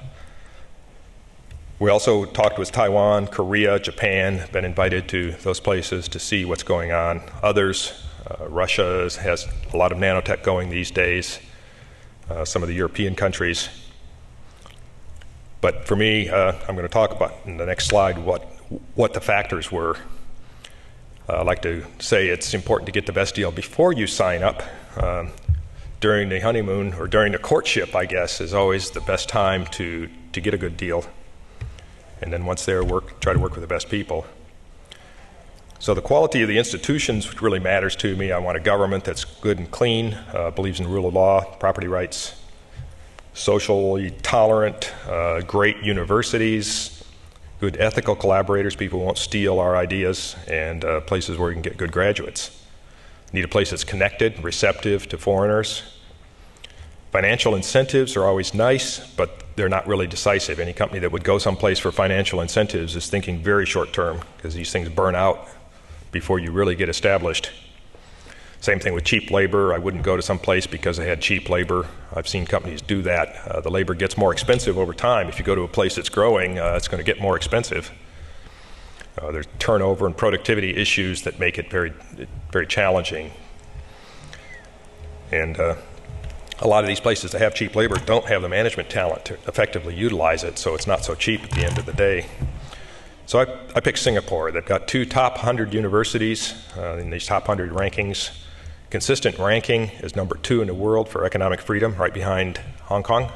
We also talked with Taiwan, Korea, Japan, been invited to those places to see what's going on. Others, uh, Russia has a lot of nanotech going these days, uh, some of the European countries. But for me, uh, I'm going to talk about in the next slide what, what the factors were. I like to say it's important to get the best deal before you sign up. Um, during the honeymoon, or during the courtship, I guess, is always the best time to, to get a good deal. And then once there, work, try to work with the best people. So the quality of the institutions really matters to me. I want a government that's good and clean, uh, believes in the rule of law, property rights, socially tolerant, uh, great universities, good ethical collaborators, people won't steal our ideas, and uh, places where we can get good graduates. Need a place that's connected, receptive to foreigners. Financial incentives are always nice, but they're not really decisive. Any company that would go someplace for financial incentives is thinking very short term, because these things burn out before you really get established. Same thing with cheap labor. I wouldn't go to some place because they had cheap labor. I've seen companies do that. Uh, the labor gets more expensive over time. If you go to a place that's growing, uh, it's going to get more expensive. Uh, there's turnover and productivity issues that make it very, very challenging. And uh, a lot of these places that have cheap labor don't have the management talent to effectively utilize it, so it's not so cheap at the end of the day. So I, I picked Singapore. They've got two top one hundred universities uh, in these top one hundred rankings. Consistent ranking is number two in the world for economic freedom, right behind Hong Kong.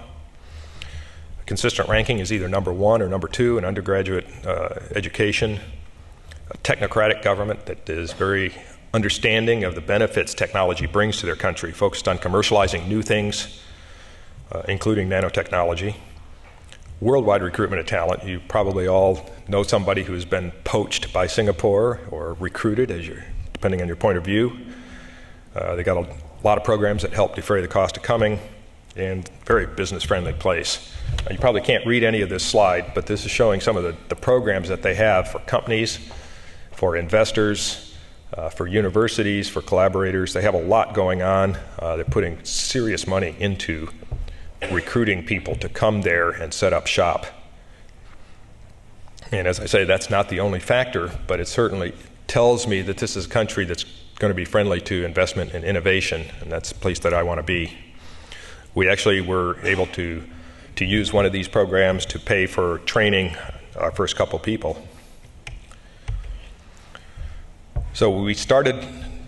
Consistent ranking is either number one or number two in undergraduate uh, education. A technocratic government that is very understanding of the benefits technology brings to their country, focused on commercializing new things, uh, including nanotechnology. Worldwide recruitment of talent. You probably all know somebody who's been poached by Singapore or recruited, as you're, depending on your point of view. Uh, they got a lot of programs that help defray the cost of coming, and very business-friendly place. Now, you probably can't read any of this slide, but this is showing some of the, the programs that they have for companies, for investors, uh, for universities, for collaborators. They have a lot going on. Uh, they're putting serious money into recruiting people to come there and set up shop. And as I say, that's not the only factor, but it certainly tells me that this is a country that's going to be friendly to investment and innovation, and that's the place that I want to be. We actually were able to, to use one of these programs to pay for training our first couple people. So we started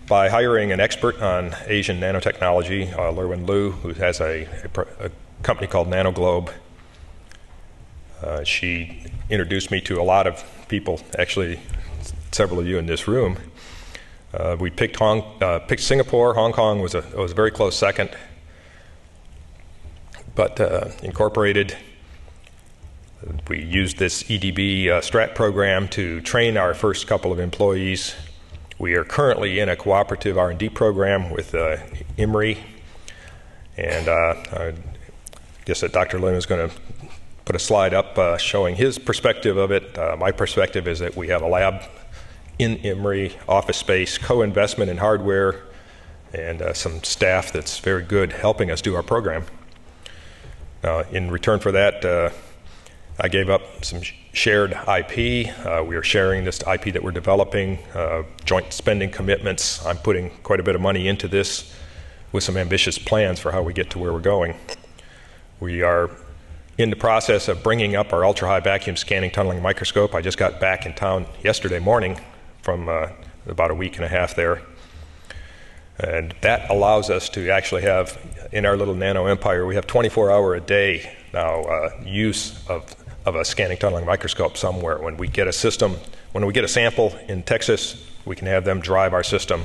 by hiring an expert on Asian nanotechnology, uh, Lerwin Liu, who has a, a, a company called NanoGlobe. Uh, she introduced me to a lot of people, actually several of you in this room. Uh, we picked, Hong, uh, picked Singapore. Hong Kong was a, was a very close second, but uh, incorporated. We used this E D B uh, Strat program to train our first couple of employees. We are currently in a cooperative R and D program with uh, Emory, and uh, I guess that Doctor Lim is going to put a slide up uh, showing his perspective of it. Uh, my perspective is that we have a lab in Emory, office space, co-investment in hardware, and uh, some staff that's very good helping us do our program. Uh, in return for that, uh, I gave up some sh shared I P. Uh, we are sharing this I P that we're developing, uh, joint spending commitments. I'm putting quite a bit of money into this with some ambitious plans for how we get to where we're going. We are in the process of bringing up our ultra-high vacuum scanning tunneling microscope. I just got back in town yesterday morning from uh, about a week and a half there. And that allows us to actually have, in our little nano empire, we have twenty-four hour a day now uh, use of, of a scanning tunneling microscope somewhere. When we get a system, when we get a sample in Texas, we can have them drive our system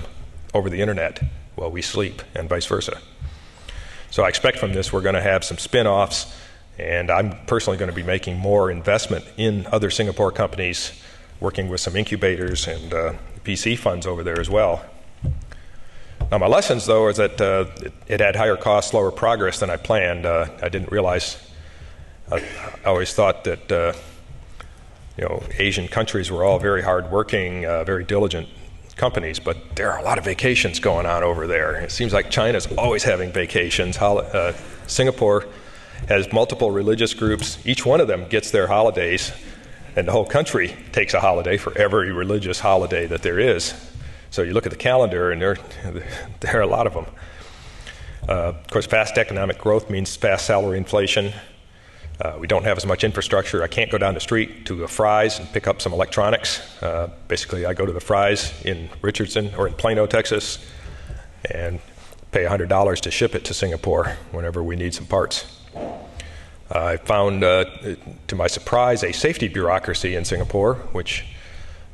over the internet while we sleep and vice versa. So I expect from this we're going to have some spin-offs, and I'm personally going to be making more investment in other Singapore companies, working with some incubators and uh, P C funds over there as well. Now, my lessons, though, is that uh, it, it had higher costs, slower progress than I planned. Uh, I didn't realize, I, I always thought that, uh, you know, Asian countries were all very hardworking, uh, very diligent companies, but there are a lot of vacations going on over there. It seems like China's always having vacations. Hol uh, Singapore has multiple religious groups. Each one of them gets their holidays, and the whole country takes a holiday for every religious holiday that there is. So you look at the calendar, and there, there are a lot of them. Uh, of course, fast economic growth means fast salary inflation. Uh, we don't have as much infrastructure. I can't go down the street to a Fry's and pick up some electronics. Uh, basically, I go to the Fry's in Richardson or in Plano, Texas, and pay one hundred dollars to ship it to Singapore whenever we need some parts. Uh, I found, uh, to my surprise, a safety bureaucracy in Singapore, which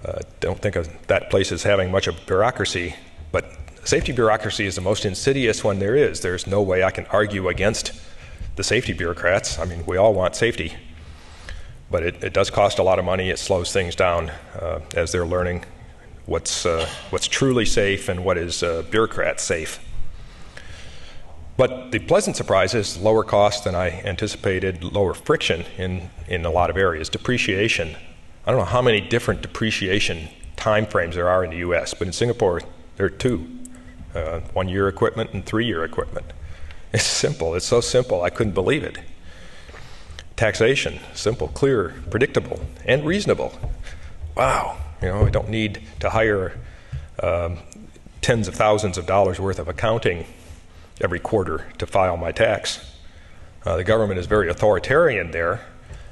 I uh, don't think of that place as having much of a bureaucracy, but safety bureaucracy is the most insidious one there is. There's no way I can argue against the safety bureaucrats. I mean, we all want safety, but it, it does cost a lot of money. It slows things down uh, as they're learning what's, uh, what's truly safe and what is uh, bureaucrat safe. But the pleasant surprise is lower cost than I anticipated, lower friction in, in a lot of areas, depreciation. I don't know how many different depreciation time frames there are in the U S, but in Singapore, there are two. Uh, one-year equipment and three-year equipment. It's simple. It's so simple, I couldn't believe it. Taxation, simple, clear, predictable, and reasonable. Wow. You know, I don't need to hire um, tens of thousands of dollars worth of accounting every quarter to file my tax. Uh, the government is very authoritarian there.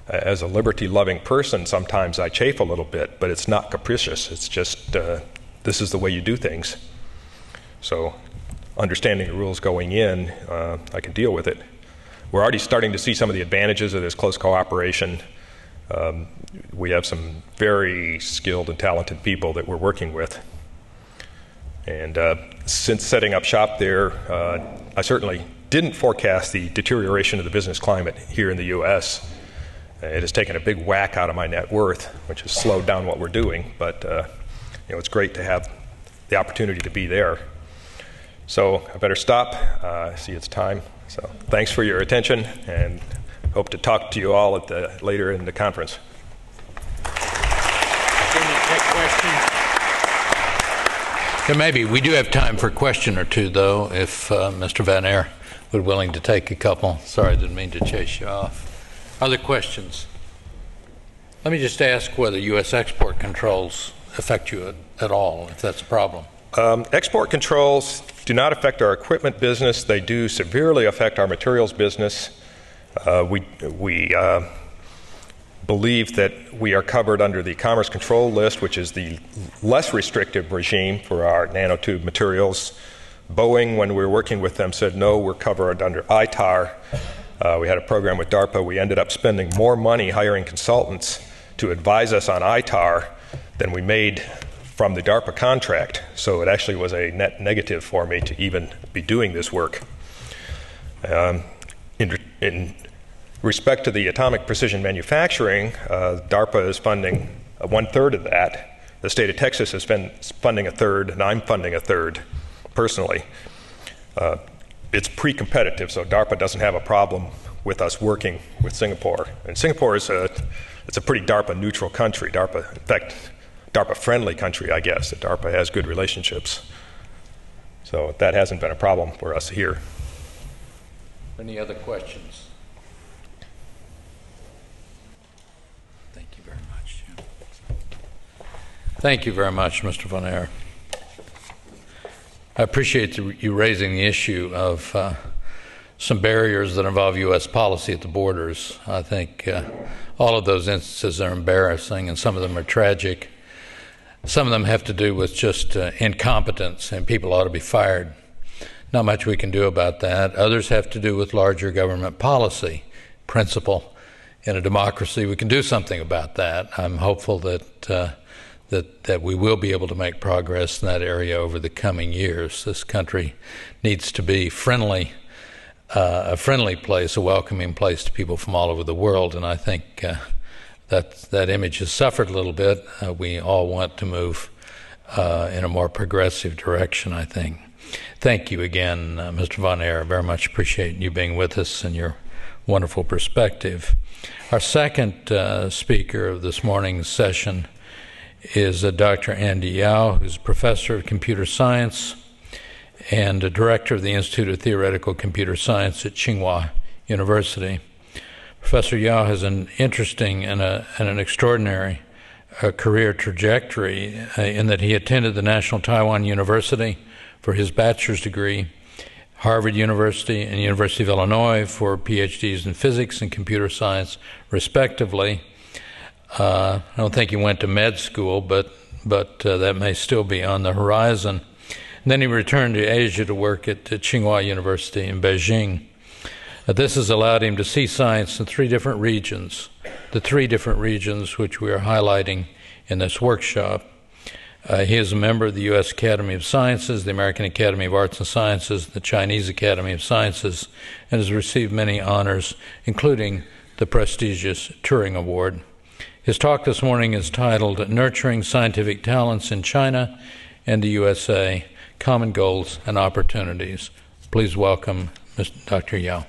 As a liberty-loving person, sometimes I chafe a little bit, but it's not capricious. It's just uh, this is the way you do things. So understanding the rules going in, uh, I can deal with it. We're already starting to see some of the advantages of this close cooperation. Um, we have some very skilled and talented people that we're working with. And uh, since setting up shop there, uh, I certainly didn't forecast the deterioration of the business climate here in the U S It has taken a big whack out of my net worth, which has slowed down what we're doing. But uh, you know, it's great to have the opportunity to be there. So I better stop. Uh, I see it's time. So thanks for your attention, and hope to talk to you all at the, later in the conference. There may be. We do have time for a question or two, though, if uh, Mister Von Ehr would be willing to take a couple. Sorry, didn't mean to chase you off. Other questions? Let me just ask whether U S export controls affect you at, at all, if that's a problem. Um, export controls do not affect our equipment business. They do severely affect our materials business. Uh, we we uh, believe that we are covered under the Commerce Control List, which is the less restrictive regime for our nanotube materials. Boeing, when we were working with them, said, no, we're covered under I TAR. Uh, we had a program with DARPA. We ended up spending more money hiring consultants to advise us on I TAR than we made from the DARPA contract. So it actually was a net negative for me to even be doing this work. Um, in, in respect to the atomic precision manufacturing, uh, DARPA is funding one-third of that. The state of Texas is funding a third, and I'm funding a third personally. Uh, It's pre-competitive, so DARPA doesn't have a problem with us working with Singapore. And Singapore is a, it's a pretty DARPA-neutral country. DARPA, in fact, DARPA-friendly country, I guess. DARPA has good relationships. So that hasn't been a problem for us here. Any other questions? Thank you very much, Mister Von Ehr. I appreciate the, you raising the issue of uh, some barriers that involve U S policy at the borders. I think uh, all of those instances are embarrassing, and some of them are tragic. Some of them have to do with just uh, incompetence, and people ought to be fired. Not much we can do about that. Others have to do with larger government policy principle. In a democracy, we can do something about that. I'm hopeful that uh, that that we will be able to make progress in that area over the coming years. This country needs to be friendly. Uh, a friendly place, a welcoming place to people from all over the world, and I think uh, that that image has suffered a little bit. Uh, we all want to move uh, in a more progressive direction, I think. Thank you again, uh, Mister Von Ehr. I very much appreciate you being with us and your wonderful perspective. Our second uh, speaker of this morning's session is uh, Doctor Andy Yao, who's professor of computer science and a director of the Institute of Theoretical Computer Science at Tsinghua University. Professor Yao has an interesting and, a, and an extraordinary uh, career trajectory uh, in that he attended the National Taiwan University for his bachelor's degree, Harvard University and University of Illinois for PhDs in physics and computer science, respectively. Uh, I don't think he went to med school, but, but uh, that may still be on the horizon. Then he returned to Asia to work at Tsinghua University in Beijing. This has allowed him to see science in three different regions, the three different regions which we are highlighting in this workshop. Uh, he is a member of the U S Academy of Sciences, the American Academy of Arts and Sciences, the Chinese Academy of Sciences, and has received many honors, including the prestigious Turing Award. His talk this morning is titled "Nurturing Scientific Talents in China and the U S A, Common Goals and Opportunities." Please welcome Doctor Yao.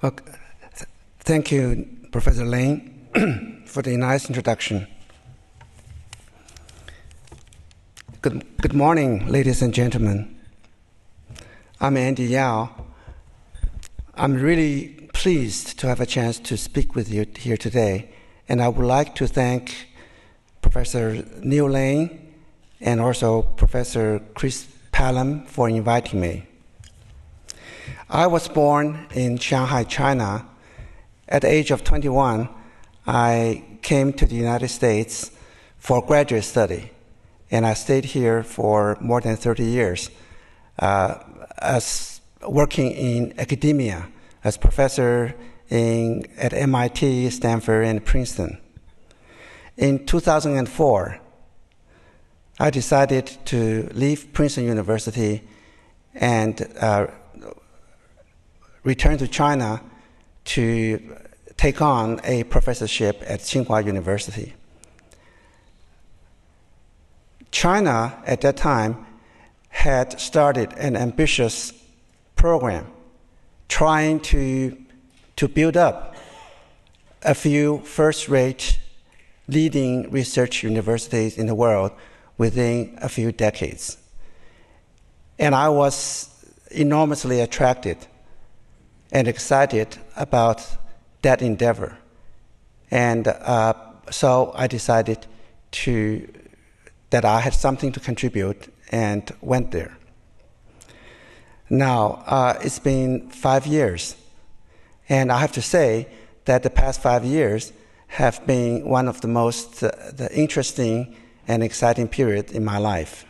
Well, thank you, Professor Lane, for the nice introduction. Good, good morning, ladies and gentlemen. I'm Andy Yao. I'm really pleased to have a chance to speak with you here today, and I would like to thank Professor Neil Lane and also Professor Chris Pelham for inviting me. I was born in Shanghai, China. At the age of twenty-one, I came to the United States for graduate study, and I stayed here for more than thirty years uh, as working in academia as professor in, at M I T, Stanford, and Princeton. In two thousand four, I decided to leave Princeton University and uh, return to China to take on a professorship at Tsinghua University. China, at that time, had started an ambitious program trying to, to build up a few first-rate leading research universities in the world within a few decades. And I was enormously attracted and excited about that endeavor, and uh, so I decided to that I had something to contribute and went there. Now uh, it's been five years, and I have to say that the past five years have been one of the most uh, the interesting and exciting period in my life.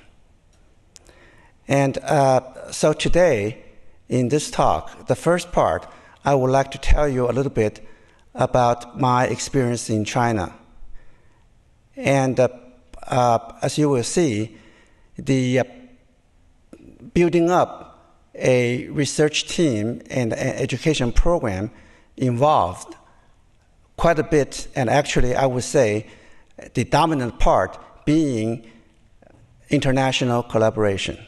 And uh, so today, in this talk, the first part, I would like to tell you a little bit about my experience in China. And uh, uh, as you will see, the uh, building up a research team and an education program involved quite a bit, and actually I would say the dominant part being international collaboration.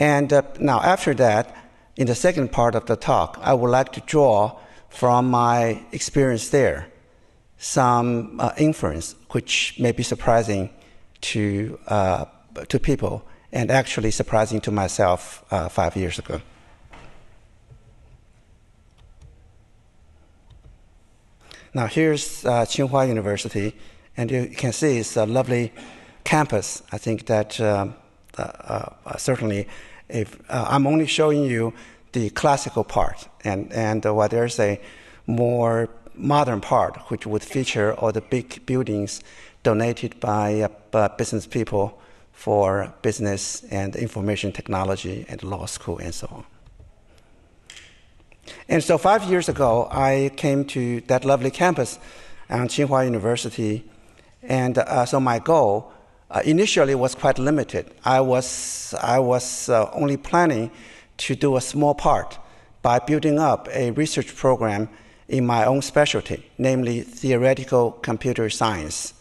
And uh, now after that, In the second part of the talk, I would like to draw from my experience there some uh, inference which may be surprising to, uh, to people, and actually surprising to myself uh, five years ago. Now here's uh, Tsinghua University, and you can see it's a lovely campus. I think that um, uh, uh, certainly, if uh, I'm only showing you the classical part, and and uh, well, there's a more modern part which would feature all the big buildings donated by uh, uh, business people for business and information technology and law school and so on. And so five years ago, I came to that lovely campus on Tsinghua University, and uh, so my goal uh, initially was quite limited. I was, I was uh, only planning to do a small part by building up a research program in my own specialty, namely theoretical computer science.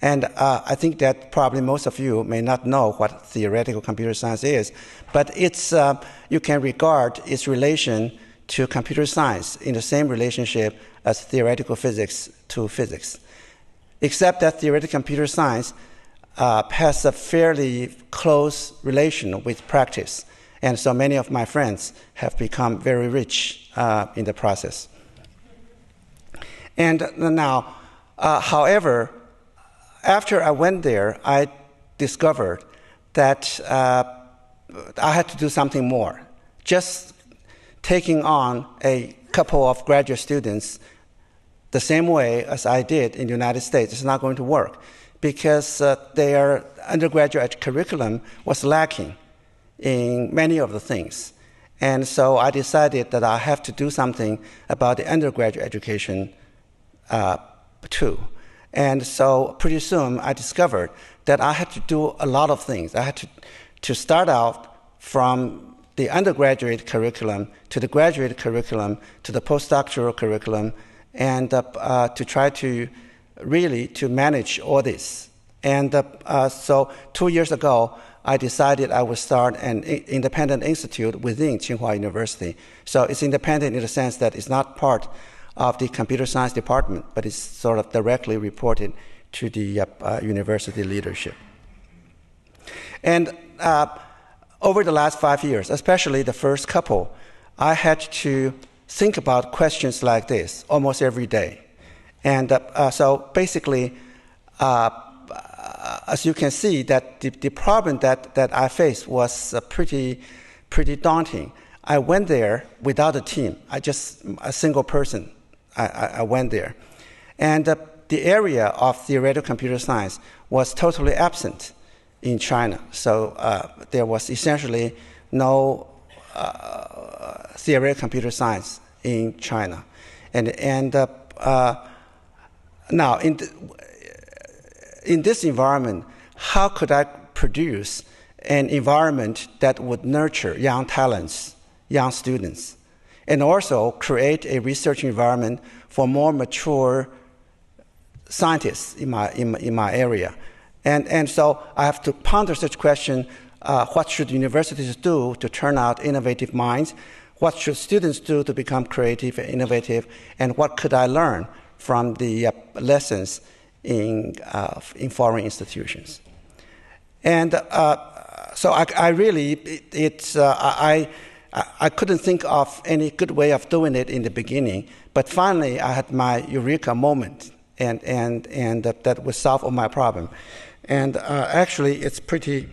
And uh, I think that probably most of you may not know what theoretical computer science is, but it's, uh, you can regard its relation to computer science in the same relationship as theoretical physics to physics, except that theoretical computer science uh, has a fairly close relation with practice. And so many of my friends have become very rich uh, in the process. And now, uh, however, after I went there, I discovered that uh, I had to do something more. Just taking on a couple of graduate students the same way as I did in the United States is not going to work, because uh, their undergraduate curriculum was lacking in many of the things. And so I decided that I have to do something about the undergraduate education uh, too. And so pretty soon I discovered that I had to do a lot of things. I had to, to start out from the undergraduate curriculum to the graduate curriculum to the postdoctoral curriculum, and uh, uh, to try to really to manage all this. And uh, uh, so two years ago, I decided I would start an independent institute within Tsinghua University. So it's independent in the sense that it's not part of the computer science department, but it's sort of directly reported to the uh, uh, university leadership. And uh, over the last five years, especially the first couple, I had to think about questions like this almost every day. And uh, uh, so basically, uh, as you can see, that the, the problem that, that I faced was uh, pretty, pretty daunting. I went there without a team. I just, a single person, I, I, I went there. And uh, the area of theoretical computer science was totally absent in China. So uh, there was essentially no uh, theoretical computer science in China. And, and uh, uh, now, in, th in this environment, how could I produce an environment that would nurture young talents, young students, and also create a research environment for more mature scientists in my, in, in my area? And, and so I have to ponder such question, uh, what should universities do to turn out innovative minds? What should students do to become creative and innovative? And what could I learn from the uh, lessons in, uh, in foreign institutions? And uh, so I, I really, it, it's, uh, I, I couldn't think of any good way of doing it in the beginning, but finally I had my eureka moment, and, and, and that, that would solve all my problem. And uh, actually it's pretty,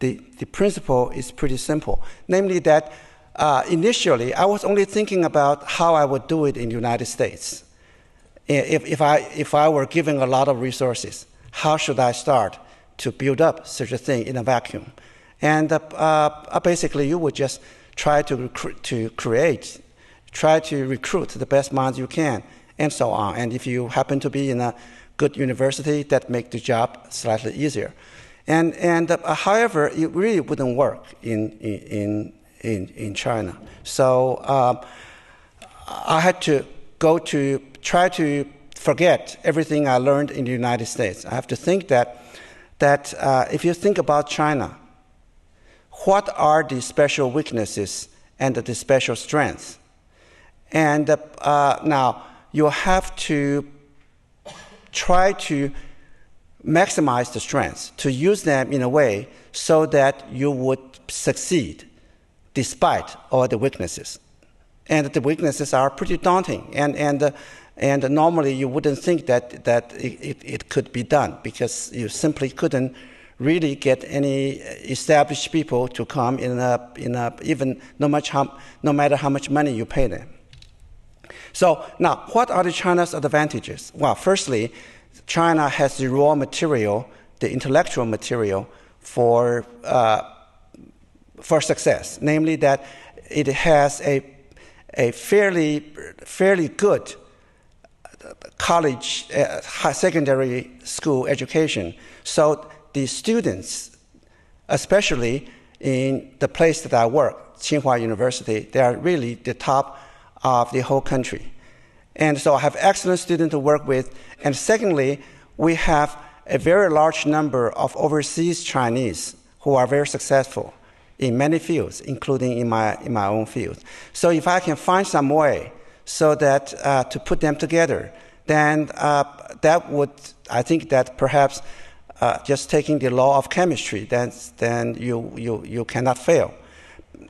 the, the principle is pretty simple, namely that uh, initially I was only thinking about how I would do it in the United States. If, if, I, if I were given a lot of resources, how should I start to build up such a thing in a vacuum? And uh, uh, basically, you would just try to, to create, try to recruit the best minds you can, and so on. And if you happen to be in a good university, that makes the job slightly easier. And, and uh, however, it really wouldn't work in, in, in, in China. So uh, I had to go to try to forget everything I learned in the United States. I have to think that that uh, if you think about China, what are the special weaknesses and the special strength. And uh, now you have to try to maximize the strengths, to use them in a way so that you would succeed despite all the weaknesses. And the weaknesses are pretty daunting. And, and, uh, and normally you wouldn't think that, that it, it could be done, because you simply couldn't really get any established people to come in a, in a even no, much how, no matter how much money you pay them. So now, what are the China's advantages? Well, firstly, China has the raw material, the intellectual material for, uh, for success, namely that it has a, a fairly, fairly good college, uh, high secondary school education. So the students, especially in the place that I work, Tsinghua University, they are really the top of the whole country. And so I have excellent students to work with. And secondly, we have a very large number of overseas Chinese who are very successful in many fields, including in my, in my own field. So if I can find some way so that uh, to put them together, then uh, that would, I think that perhaps uh, just taking the law of chemistry, then, then you, you, you cannot fail.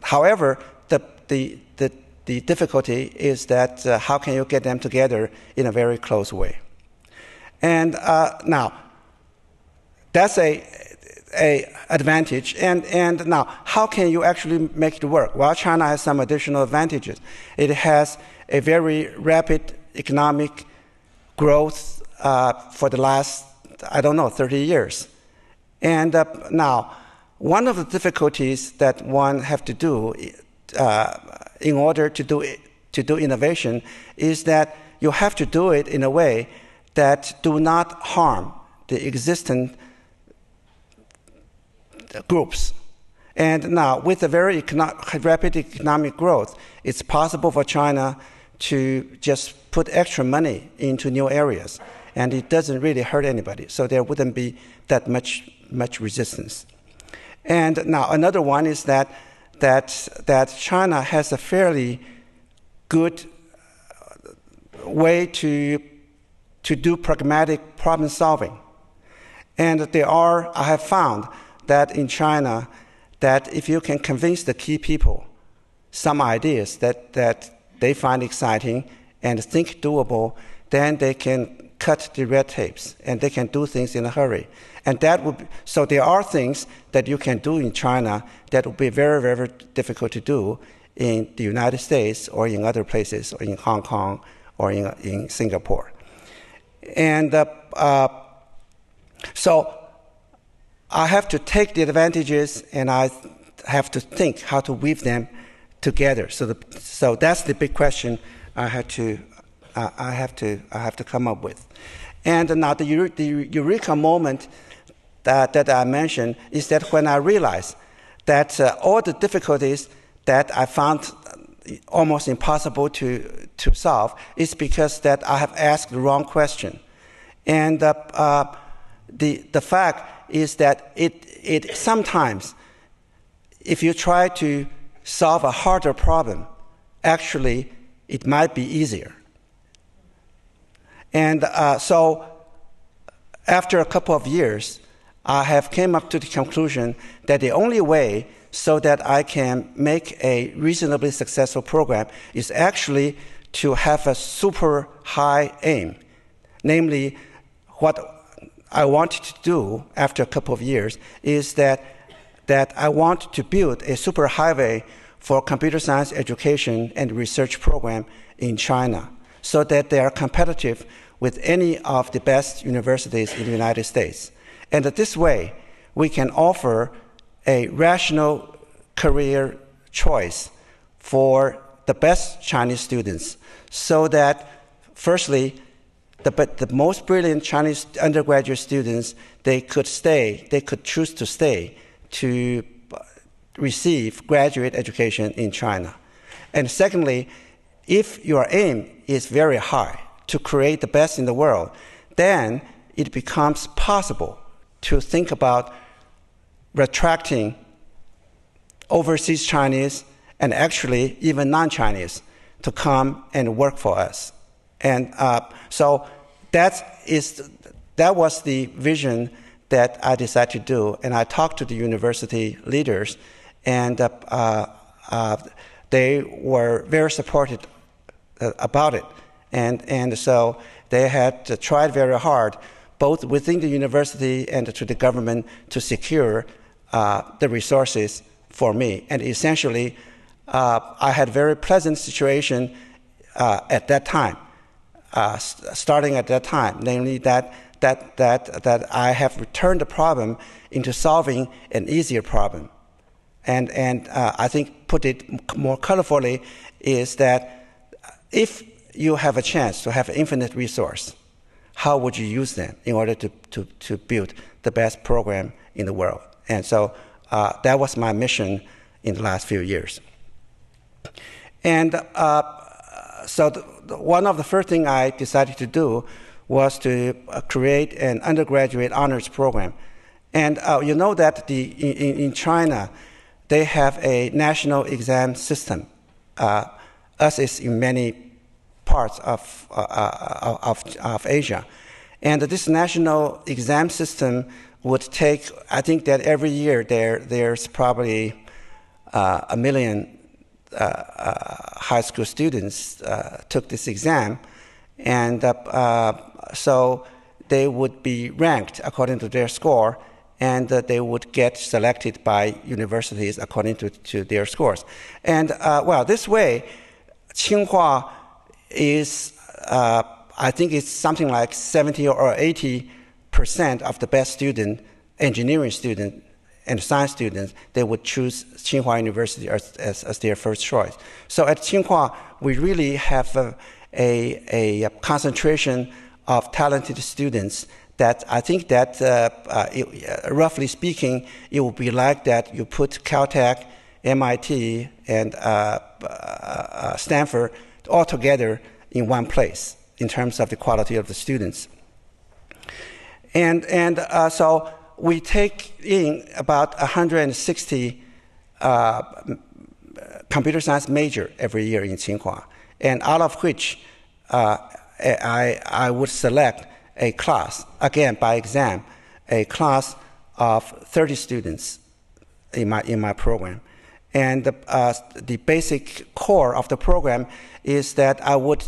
However, the, the, the The difficulty is that uh, how can you get them together in a very close way? And uh, now, that's a, a advantage. And, and now, how can you actually make it work? Well, China has some additional advantages. It has a very rapid economic growth uh, for the last, I don't know, thirty years. And uh, now, one of the difficulties that one have to do Uh, in order to do it, to do innovation, is that you have to do it in a way that do not harm the existing groups. And now, with a very economic, rapid economic growth, it's possible for China to just put extra money into new areas, and it doesn't really hurt anybody. So there wouldn't be that much much resistance. And now, another one is that. That, that China has a fairly good way to, to do pragmatic problem solving. And there are, I have found that in China, that if you can convince the key people some ideas that, that they find exciting and think doable, then they can cut the red tapes and they can do things in a hurry. And that would be, so there are things that you can do in China that would be very, very difficult to do in the United States or in other places, or in Hong Kong or in, in Singapore. And uh, uh, so I have to take the advantages and I have to think how to weave them together. So, the, so that's the big question I had to Uh, I have to I have to come up with. And now the, eure the eureka moment that, that I mentioned is that when I realized that uh, all the difficulties that I found almost impossible to, to solve is because that I have asked the wrong question. And uh, uh, the, the fact is that it, it sometimes, if you try to solve a harder problem, actually it might be easier. And uh, so, after a couple of years, I have came up to the conclusion that the only way so that I can make a reasonably successful program is actually to have a super high aim. Namely, what I wanted to do after a couple of years is that, that I want to build a super highway for computer science education and research program in China, so that they are competitive with any of the best universities in the United States. And that this way, we can offer a rational career choice for the best Chinese students, so that, firstly, the, the most brilliant Chinese undergraduate students, they could stay, they could choose to stay to receive graduate education in China. And secondly, if your aim is very high to create the best in the world, then it becomes possible to think about attracting overseas Chinese and actually even non-Chinese to come and work for us. And uh, so that is, that was the vision that I decided to do. And I talked to the university leaders, and uh, uh, they were very supportive about it. And, and so they had tried very hard, both within the university and to the government, to secure uh, the resources for me. And essentially, uh, I had a very pleasant situation uh, at that time, uh, st starting at that time, namely that, that, that, that I have returned the problem into solving an easier problem. And, and uh, I think put it more colorfully is that if you have a chance to have infinite resource, how would you use them in order to, to, to build the best program in the world? And so uh, that was my mission in the last few years. And uh, so the, the, one of the first things I decided to do was to create an undergraduate honors program. And uh, you know that the, in, in China, they have a national exam system, uh, as is in many parts of, uh, of, of Asia. And this national exam system would take, I think that every year there, there's probably uh, a million uh, uh, high school students uh, took this exam. And uh, uh, so they would be ranked according to their score, and uh, they would get selected by universities according to, to their scores. And uh, well, this way, Tsinghua is, uh, I think it's something like seventy or eighty percent of the best student, engineering student, and science students, they would choose Tsinghua University as, as, as their first choice. So at Tsinghua, we really have a, a, a concentration of talented students that I think that, uh, uh, it, uh, roughly speaking, it would be like that you put Caltech, M I T, and uh, uh, Stanford all together in one place in terms of the quality of the students. And, and uh, so we take in about one hundred sixty uh, computer science major every year in Tsinghua, and out of which uh, I, I would select a class, again by exam, a class of thirty students in my, in my program. And the, uh, the basic core of the program is that I would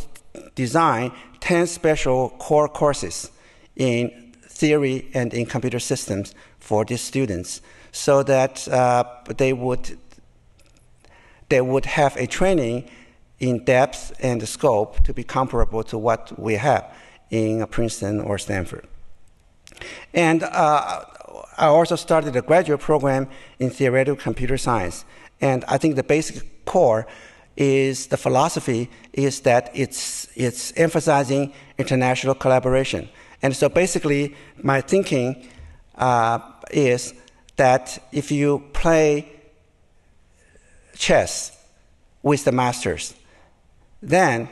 design ten special core courses in theory and in computer systems for these students, so that uh, they would they would have a training in depth and scope to be comparable to what we have in Princeton or Stanford. And uh, I also started a graduate program in theoretical computer science. And I think the basic core is the philosophy is that it's, it's emphasizing international collaboration. And so basically, my thinking uh, is that if you play chess with the masters, then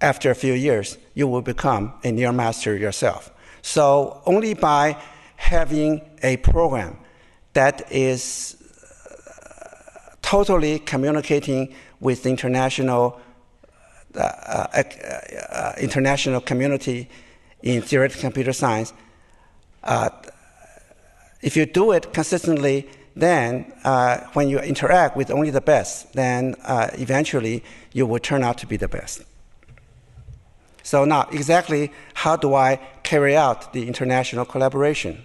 after a few years, you will become a near master yourself. So only by having a program that is totally communicating with the international, uh, uh, uh, international community in theoretical computer science. Uh, if you do it consistently, then uh, when you interact with only the best, then uh, eventually you will turn out to be the best. So now, exactly how do I carry out the international collaboration?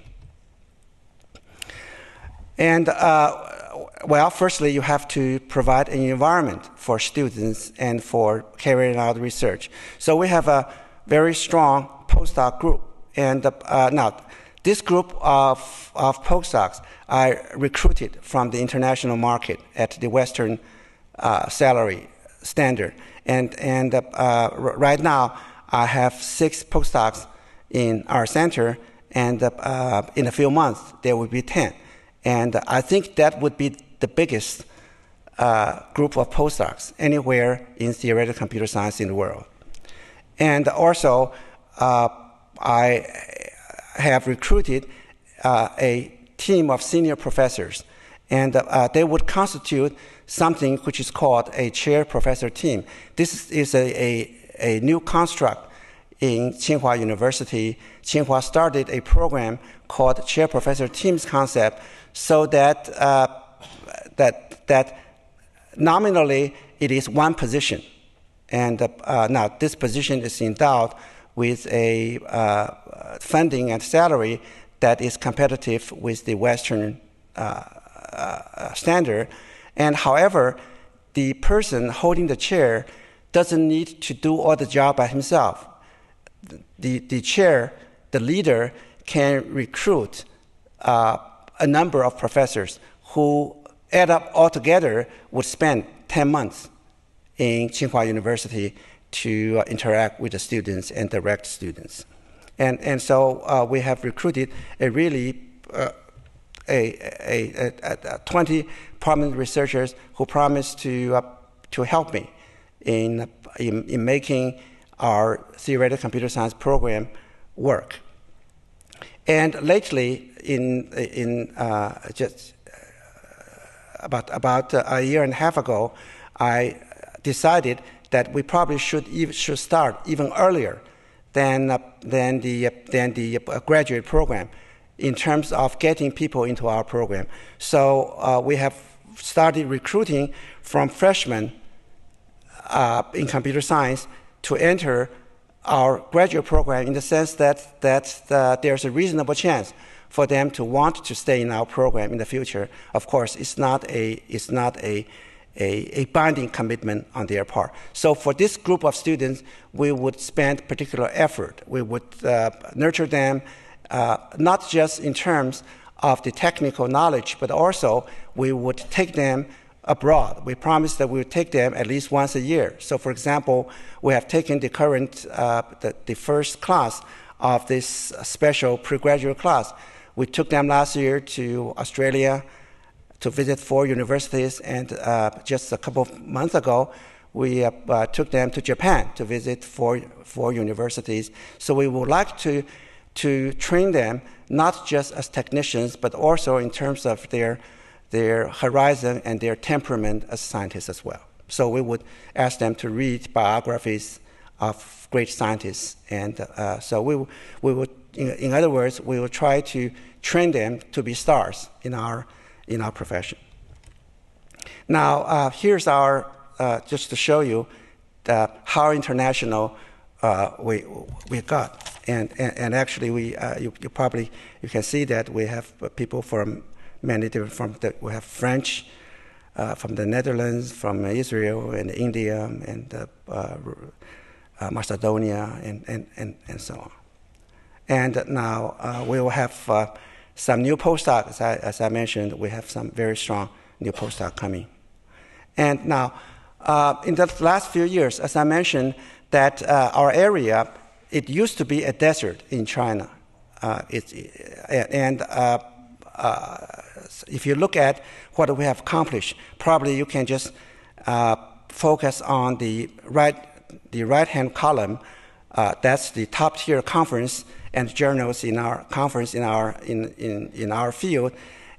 And uh, well, firstly, you have to provide an environment for students and for carrying out research. So we have a very strong postdoc group. And uh, now, this group of, of postdocs are recruited from the international market at the Western uh, salary standard. And, and uh, uh, right now, I have six postdocs in our center, and uh, in a few months, there will be ten. And I think that would be the biggest uh, group of postdocs anywhere in theoretical computer science in the world. And also, uh, I have recruited uh, a team of senior professors. and uh, they would constitute something which is called a chair professor team. This is a, a, a new construct in Tsinghua University. Tsinghua started a program called Chair Professor Teams concept, so that uh, that that nominally it is one position, and uh, uh, now this position is endowed with a uh, funding and salary that is competitive with the Western uh, uh, standard. And however, the person holding the chair doesn't need to do all the job by himself. The, the chair, the leader, can recruit uh, a number of professors who add up altogether would spend ten months in Tsinghua University to uh, interact with the students and direct students. And, and so uh, we have recruited a really uh, a, a, a, a twenty prominent researchers who promised to, uh, to help me in, in, in making our theoretical computer science program work. And lately, in, in uh, just about, about a year and a half ago, I decided that we probably should, even, should start even earlier than, uh, than the, uh, than the uh, graduate program in terms of getting people into our program. So uh, we have started recruiting from freshmen uh, in computer science to enter our graduate program, in the sense that, that uh, there's a reasonable chance for them to want to stay in our program in the future. Of course, it's not a, it's not a, a, a binding commitment on their part. So for this group of students, we would spend particular effort. We would uh, nurture them, uh, not just in terms of the technical knowledge, but also we would take them abroad. We promised that we would take them at least once a year. So for example, we have taken the current, uh, the, the first class of this special pre-graduate class. We took them last year to Australia to visit four universities, and uh, just a couple of months ago, we uh, uh, took them to Japan to visit four, four universities. So we would like to, to train them, not just as technicians, but also in terms of their their horizon and their temperament as scientists as well. So we would ask them to read biographies of great scientists. And uh, so we, we would, in, in other words, we would try to train them to be stars in our, in our profession. Now, uh, here's our, uh, just to show you the, how international uh, we, we got. And, and, and actually, we, uh, you, you probably, you can see that we have people from many different, from the, we have French, uh, from the Netherlands, from Israel and India and uh, uh, uh, Macedonia and, and, and, and so on. And now uh, we will have uh, some new postdocs. As I, as I mentioned, we have some very strong new postdocs coming. And now, uh, in the last few years, as I mentioned, that uh, our area, it used to be a desert in China. Uh, it, and uh, Uh, if you look at what we have accomplished, probably you can just uh, focus on the right, the right-hand column. Uh, that's the top-tier conference and journals in our conference in our in, in in our field.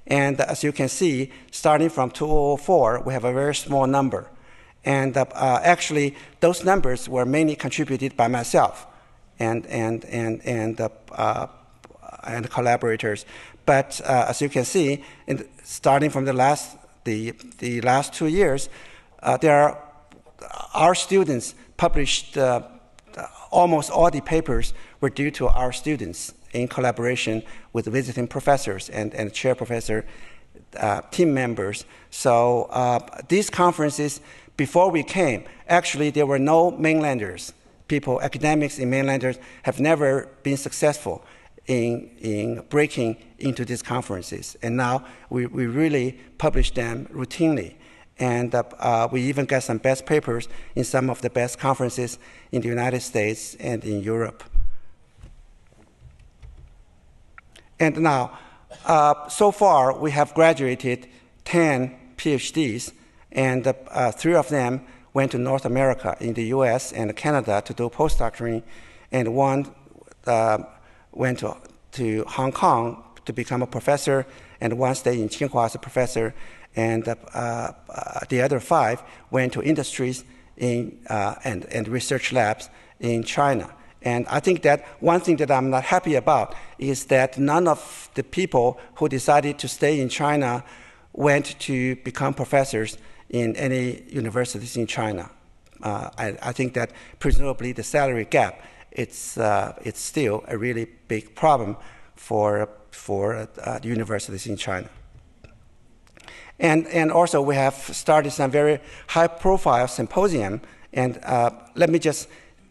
And as you can see, starting from two thousand four, we have a very small number. And uh, uh, actually, those numbers were mainly contributed by myself and and and and uh, uh, and collaborators. But uh, as you can see, in, starting from the last, the, the last two years, uh, there are, our students published uh, almost all the papers were due to our students in collaboration with visiting professors and, and chair professor uh, team members. So uh, these conferences, before we came, actually there were no mainlanders. People, academics in mainlanders have never been successful in, in breaking into these conferences. And now we, we really publish them routinely. And uh, uh, we even got some best papers in some of the best conferences in the United States and in Europe. And now, uh, so far we have graduated ten PhDs, and uh, uh, three of them went to North America in the U S and Canada to do postdoctoring, and one uh, went to, to Hong Kong to become a professor, and one stayed in Tsinghua as a professor, and uh, uh, the other five went to industries in, uh, and, and research labs in China. And I think that one thing that I'm not happy about is that none of the people who decided to stay in China went to become professors in any universities in China. Uh, I, I think that presumably the salary gap, it's, uh, it's still a really big problem for, for uh, the universities in China. And, and also we have started some very high-profile symposium. And uh, let me just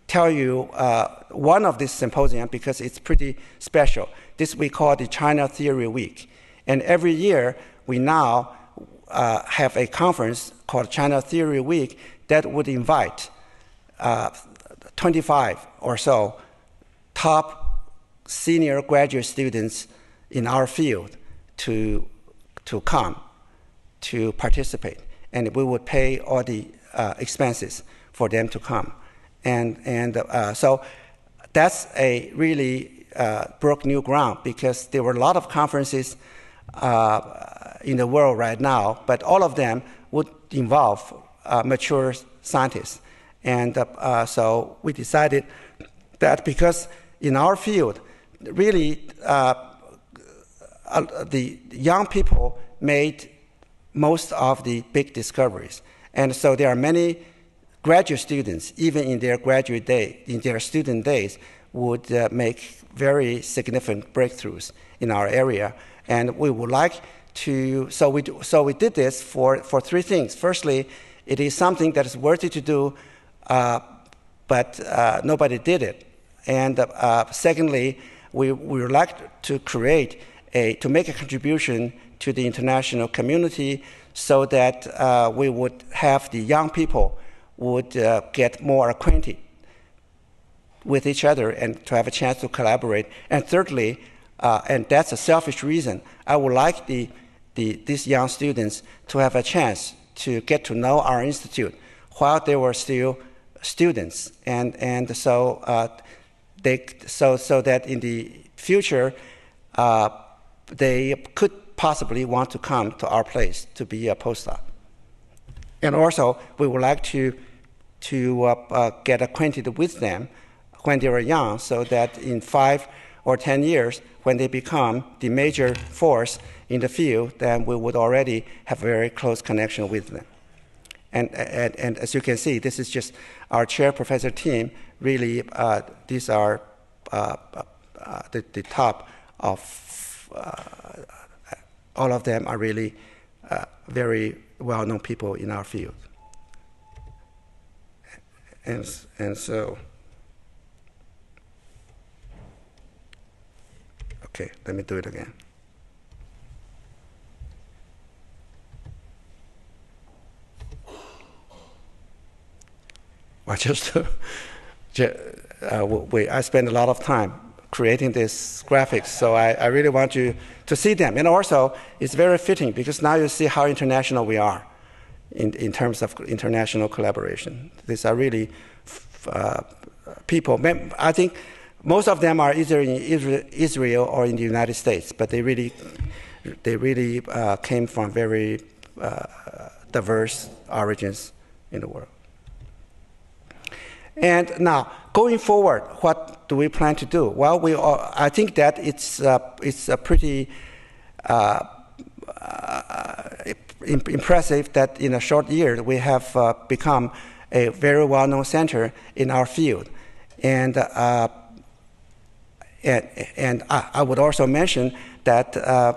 tell you uh, one of these symposium because it's pretty special. This we call the China Theory Week. And every year we now uh, have a conference called China Theory Week that would invite uh, twenty-five or so top senior graduate students in our field to, to come to participate. And we would pay all the uh, expenses for them to come. And, and uh, so that's a really uh, broke new ground because there were a lot of conferences uh, in the world right now, but all of them would involve uh, mature scientists. And uh, uh, so we decided that because in our field, really uh, uh, the young people made most of the big discoveries. And so there are many graduate students, even in their graduate day, in their student days, would uh, make very significant breakthroughs in our area. And we would like to, so we, do, so we did this for, for three things. Firstly, it is something that is worthy to do, uh, but uh, nobody did it. And uh, secondly, we, we would like to create a, to make a contribution to the international community so that uh, we would have the young people would uh, get more acquainted with each other and to have a chance to collaborate. And thirdly, uh, and that's a selfish reason, I would like the, the, these young students to have a chance to get to know our institute while they were still students. And, and so, uh, they, so, so that in the future, uh, they could possibly want to come to our place to be a postdoc. And also, we would like to, to uh, uh, get acquainted with them when they were young so that in five or ten years, when they become the major force in the field, then we would already have a very close connection with them. And, and, and as you can see, this is just our chair professor team. Really, uh, these are uh, uh, the, the top of uh, all of them are really uh, very well-known people in our field. And, and so, okay, let me do it again. I just, uh, we, I spend a lot of time creating these graphics, so I, I really want you to see them. And also, it's very fitting because now you see how international we are in, in terms of international collaboration. These are really f uh, people, I think most of them are either in Israel or in the United States, but they really, they really uh, came from very uh, diverse origins in the world. And now, going forward, what do we plan to do? Well, we all, I think that it's, uh, it's a pretty uh, uh, impressive that in a short year we have uh, become a very well-known center in our field. And, uh, and, and I would also mention that, uh,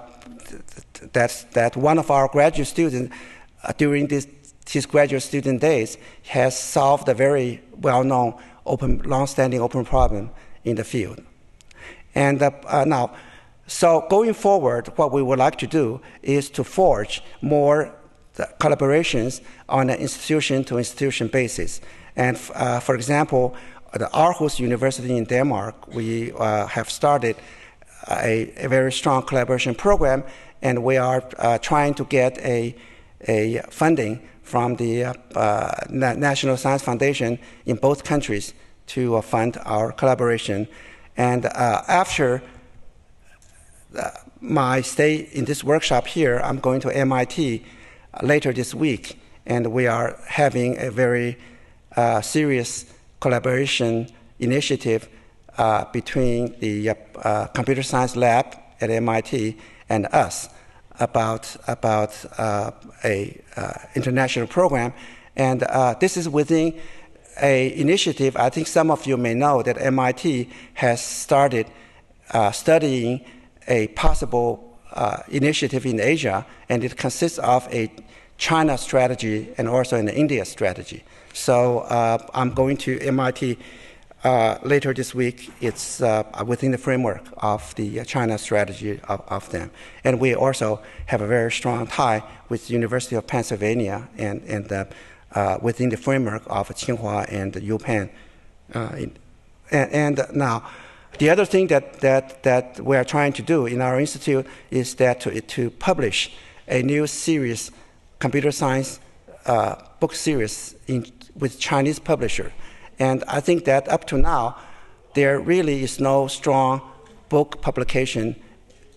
that, that one of our graduate students uh, during this, his graduate student days has solved a very well-known, open, long-standing open problem in the field. And uh, uh, now, so going forward, what we would like to do is to forge more collaborations on an institution-to-institution basis. And uh, for example, at the Aarhus University in Denmark, we uh, have started a, a very strong collaboration program, and we are uh, trying to get a, a funding from the uh, uh, National Science Foundation in both countries to uh, fund our collaboration. And uh, after uh, my stay in this workshop here, I'm going to M I T later this week, and we are having a very uh, serious collaboration initiative uh, between the uh, uh, computer science lab at M I T and us about about uh, a uh, international program, and uh, this is within a initiative. I think some of you may know that M I T has started uh, studying a possible uh, initiative in Asia, and it consists of a China strategy and also an India strategy. So uh, I'm going to M I T uh, later this week. It's uh, within the framework of the China strategy of, of them. And we also have a very strong tie with the University of Pennsylvania and, and uh, uh, within the framework of Tsinghua and UPenn. Uh, in, and, and now, the other thing that, that, that we are trying to do in our institute is that to, to publish a new series computer science uh, book series in, with Chinese publisher. And I think that up to now, there really is no strong book publication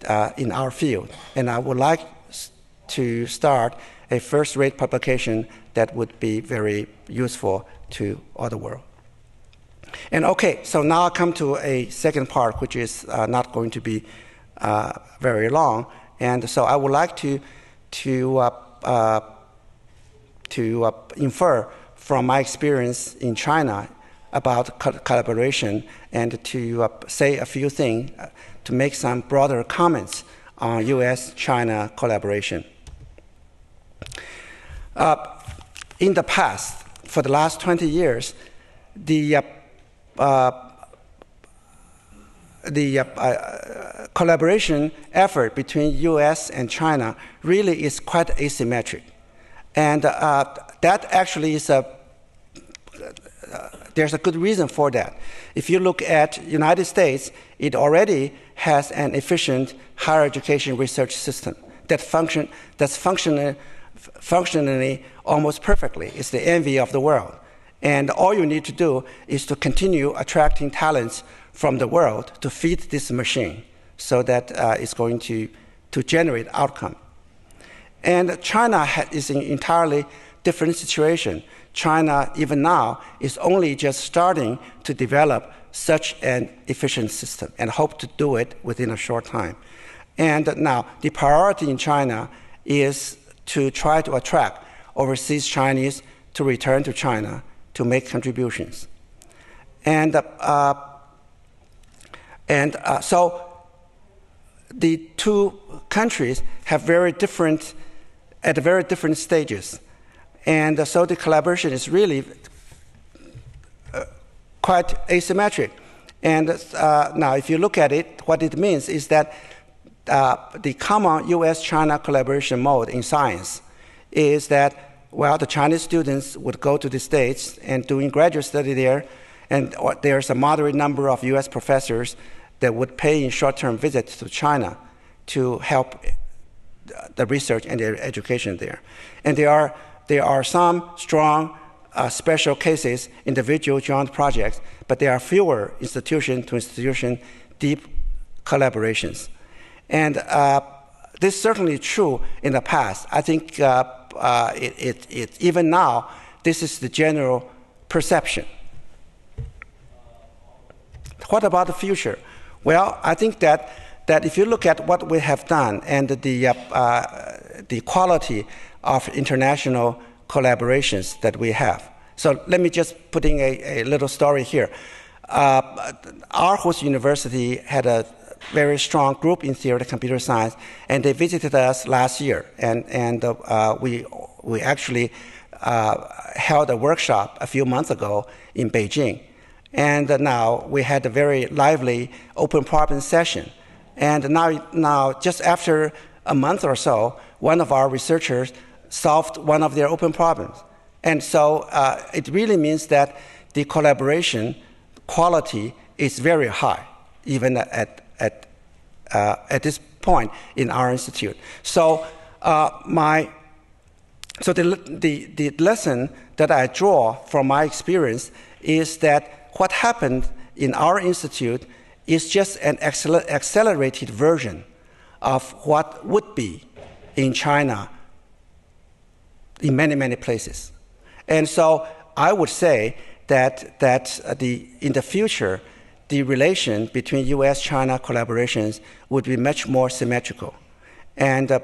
uh, in our field. And I would like to start a first-rate publication that would be very useful to all the world. And okay, so now I come to a second part, which is uh, not going to be uh, very long. And so I would like to, to uh, Uh, to uh, infer from my experience in China about co collaboration and to uh, say a few things, uh, to make some broader comments on U S China collaboration. Uh, in the past, for the last twenty years, the, uh, uh, the uh, uh, collaboration effort between U S and China really is quite asymmetric. And uh, that actually is a, uh, there's a good reason for that. If you look at United States, it already has an efficient higher education research system that function, that's functionally, functionally almost perfectly. It's the envy of the world. And all you need to do is to continue attracting talents from the world to feed this machine so that uh, it's going to, to generate outcome. And China ha is an entirely different situation. China, even now, is only just starting to develop such an efficient system and hope to do it within a short time. And now, the priority in China is to try to attract overseas Chinese to return to China to make contributions. And, uh, and uh, so the two countries have very different, at very different stages. And uh, so the collaboration is really uh, quite asymmetric. And uh, now if you look at it, what it means is that uh, the common U S China collaboration mode in science is that, well, the Chinese students would go to the States and doing graduate study there, and there's a moderate number of U S professors that would pay in short-term visits to China to help the research and their education there. And there are, there are some strong uh, special cases, individual joint projects, but there are fewer institution-to-institution deep collaborations. And uh, this is certainly true in the past. I think uh, Uh, it, it, it, even now, this is the general perception. What about the future? Well, I think that, that if you look at what we have done and the, uh, uh, the quality of international collaborations that we have. So let me just put in a, a little story here. Uh, our host university had a very strong group in theory, computer science, and they visited us last year. And, and uh, we, we actually uh, held a workshop a few months ago in Beijing. And now we had a very lively open problem session. And now, now just after a month or so, one of our researchers solved one of their open problems. And so uh, it really means that the collaboration quality is very high, even at At, uh, at this point in our institute. So uh, my so the, the the lesson that I draw from my experience is that what happened in our institute is just an acceler accelerated version of what would be in China in many, many places. And so I would say that, that the, in the future, the relation between U S China collaborations would be much more symmetrical. And uh,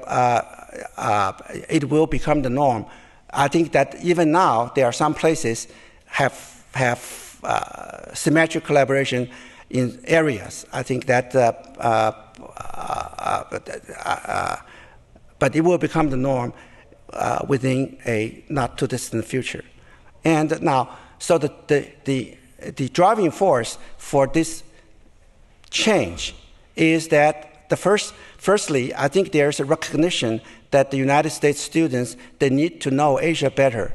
uh, it will become the norm. I think that even now, there are some places have, have uh, symmetric collaboration in areas. I think that, uh, uh, uh, uh, uh, but it will become the norm uh, within a not too distant future. And now, so the, the, the, the driving force for this change is that the first, firstly, I think there's a recognition that the United States students, they need to know Asia better,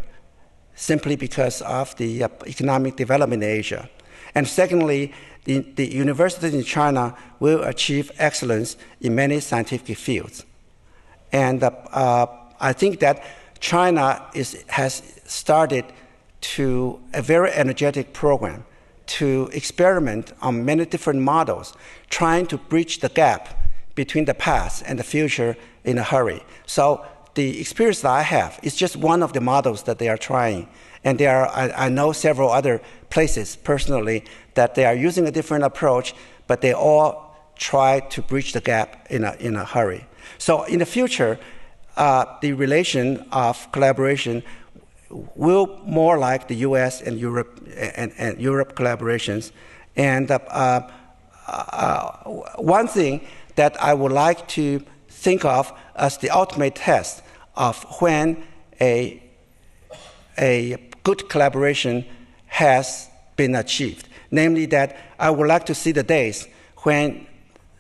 simply because of the economic development in Asia. And secondly, the, the universities in China will achieve excellence in many scientific fields. And uh, uh, I think that China is, has started to a very energetic program to experiment on many different models, trying to bridge the gap between the past and the future in a hurry. So the experience that I have is just one of the models that they are trying. And there are, I, I know several other places personally that they are using a different approach, but they all try to bridge the gap in a, in a hurry. So in the future, uh, the relation of collaboration will more like the U S and Europe, and, and Europe collaborations. And uh, uh, uh, one thing that I would like to think of as the ultimate test of when a, a good collaboration has been achieved. Namely that I would like to see the days when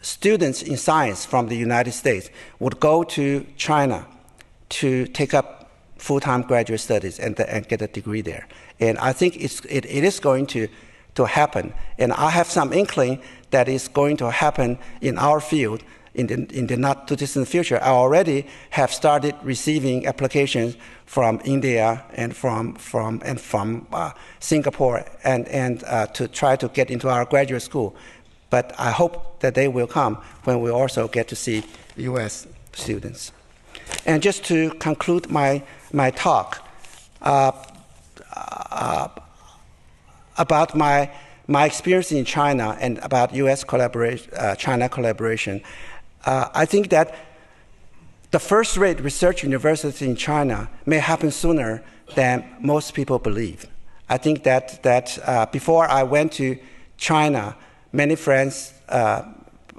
students in science from the United States would go to China to take up full-time graduate studies and, and get a degree there. And I think it's, it, it is going to, to happen. And I have some inkling that it's going to happen in our field in the, in the not-too-distant future. I already have started receiving applications from India and from, from, and from uh, Singapore and, and uh, to try to get into our graduate school. But I hope that they will come when we also get to see U S students. And just to conclude my, my talk uh, uh, about my, my experience in China and about U S collaboration, uh, China collaboration, Uh, I think that the first-rate research university in China may happen sooner than most people believe. I think that, that uh, before I went to China, many friends uh,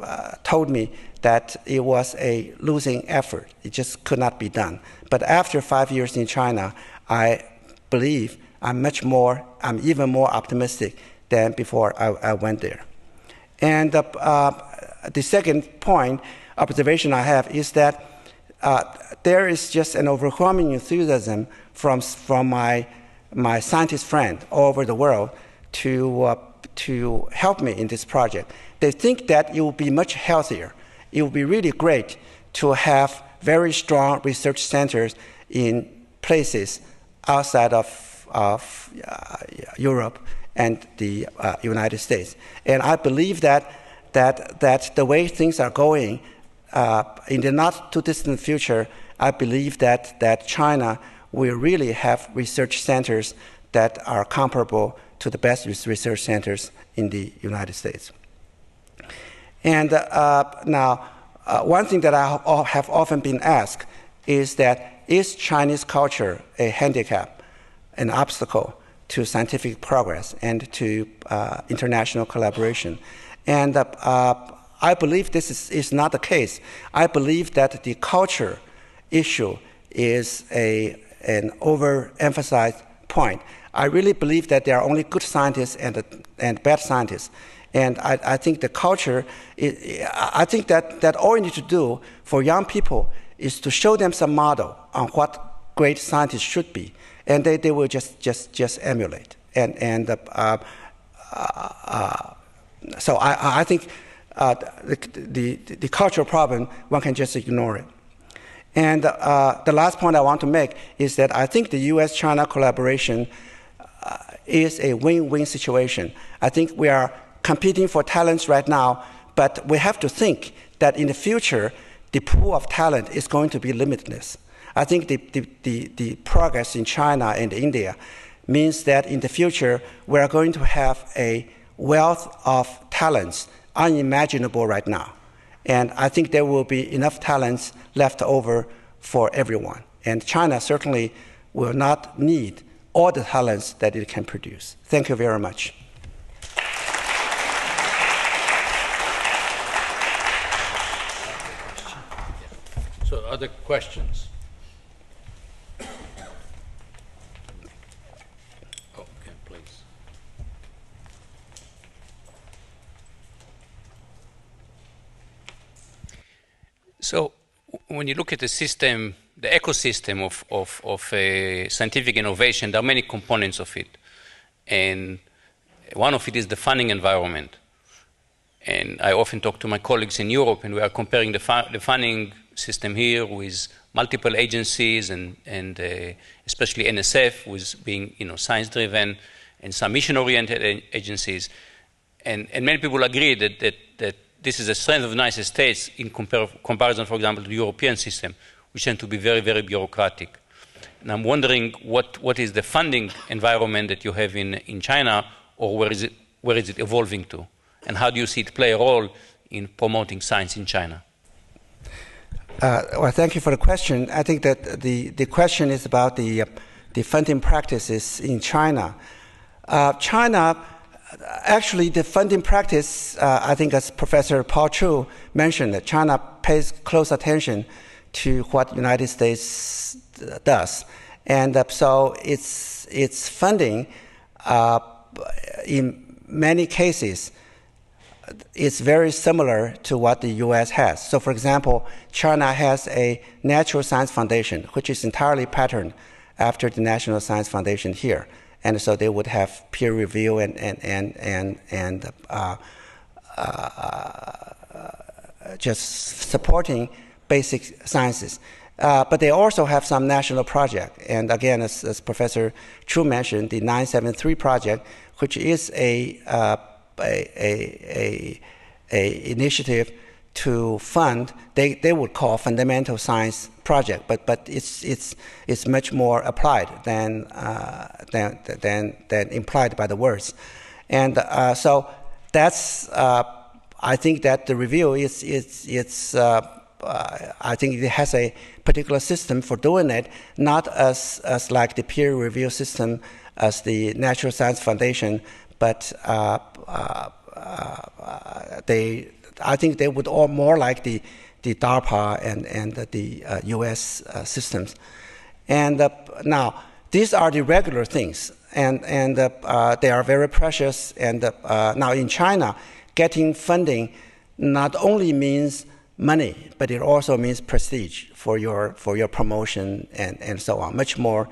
uh, told me that it was a losing effort. It just could not be done. But after five years in China, I believe I'm much more, I'm even more optimistic than before I, I went there. And uh, uh, the second point, observation I have is that uh, there is just an overwhelming enthusiasm from, from my, my scientist friend all over the world to, uh, to help me in this project. They think that it will be much healthier. It will be really great to have very strong research centers in places outside of, of uh, Europe and the uh, United States. And I believe that That, that the way things are going uh, in the not-too-distant future, I believe that, that China will really have research centers that are comparable to the best research centers in the United States. And uh, now, uh, one thing that I have often been asked is that, is Chinese culture a handicap, an obstacle to scientific progress and to uh, international collaboration? And uh, uh, I believe this is, is not the case. I believe that the culture issue is a, an overemphasized point. I really believe that there are only good scientists and, uh, and bad scientists. And I, I think the culture, is, I think that, that all you need to do for young people is to show them some model on what great scientists should be. And they, they will just, just, just emulate. And, and uh, uh, uh, So I, I think uh, the, the, the cultural problem, one can just ignore it. And uh, the last point I want to make is that I think the U S China collaboration uh, is a win-win situation. I think we are competing for talents right now, but we have to think that in the future, the pool of talent is going to be limitless. I think the, the, the, the progress in China and India means that in the future, we are going to have a wealth of talents unimaginable right now. And I think there will be enough talents left over for everyone. And China certainly will not need all the talents that it can produce. Thank you very much. So, other questions? So when you look at the system, the ecosystem of, of, of uh, scientific innovation, there are many components of it. And one of it is the funding environment. And I often talk to my colleagues in Europe, and we are comparing the, fu the funding system here with multiple agencies, and, and uh, especially N S F, with being you know, science-driven, and some mission-oriented agencies. And, and many people agree that, that, that this is a strength of the United States in compar comparison, for example, to the European system, which tend to be very, very bureaucratic. And I'm wondering what, what is the funding environment that you have in, in China, or where is, it, where is it evolving to? And how do you see it play a role in promoting science in China? Uh, well, thank you for the question. I think that the, the question is about the, the funding practices in China. Uh, China... Actually, the funding practice, uh, I think as Professor Paul Chu mentioned, that China pays close attention to what the United States does. And uh, so its, its funding, uh, in many cases, is very similar to what the U S has. So for example, China has a Natural Science Foundation, which is entirely patterned after the National Science Foundation here. And so they would have peer review and and and and, and uh, uh, just supporting basic sciences. Uh, but they also have some national project. And again, as, as Professor Chu mentioned, the nine seven three project, which is a, uh, a, a a a initiative to fund. They they would call fundamental science project, but but it's it's it's much more applied than uh, than than than implied by the words, and uh, so that's uh, I think that the review is it's it's uh, uh, I think it has a particular system for doing it, not as as like the peer review system as the Natural Science Foundation, but uh, uh, uh, they I think they would all more like the. the DARPA and, and the uh, U S uh, systems. And uh, now, these are the regular things, and, and uh, uh, they are very precious. And uh, uh, now in China, getting funding not only means money, but it also means prestige for your, for your promotion and, and so on, much more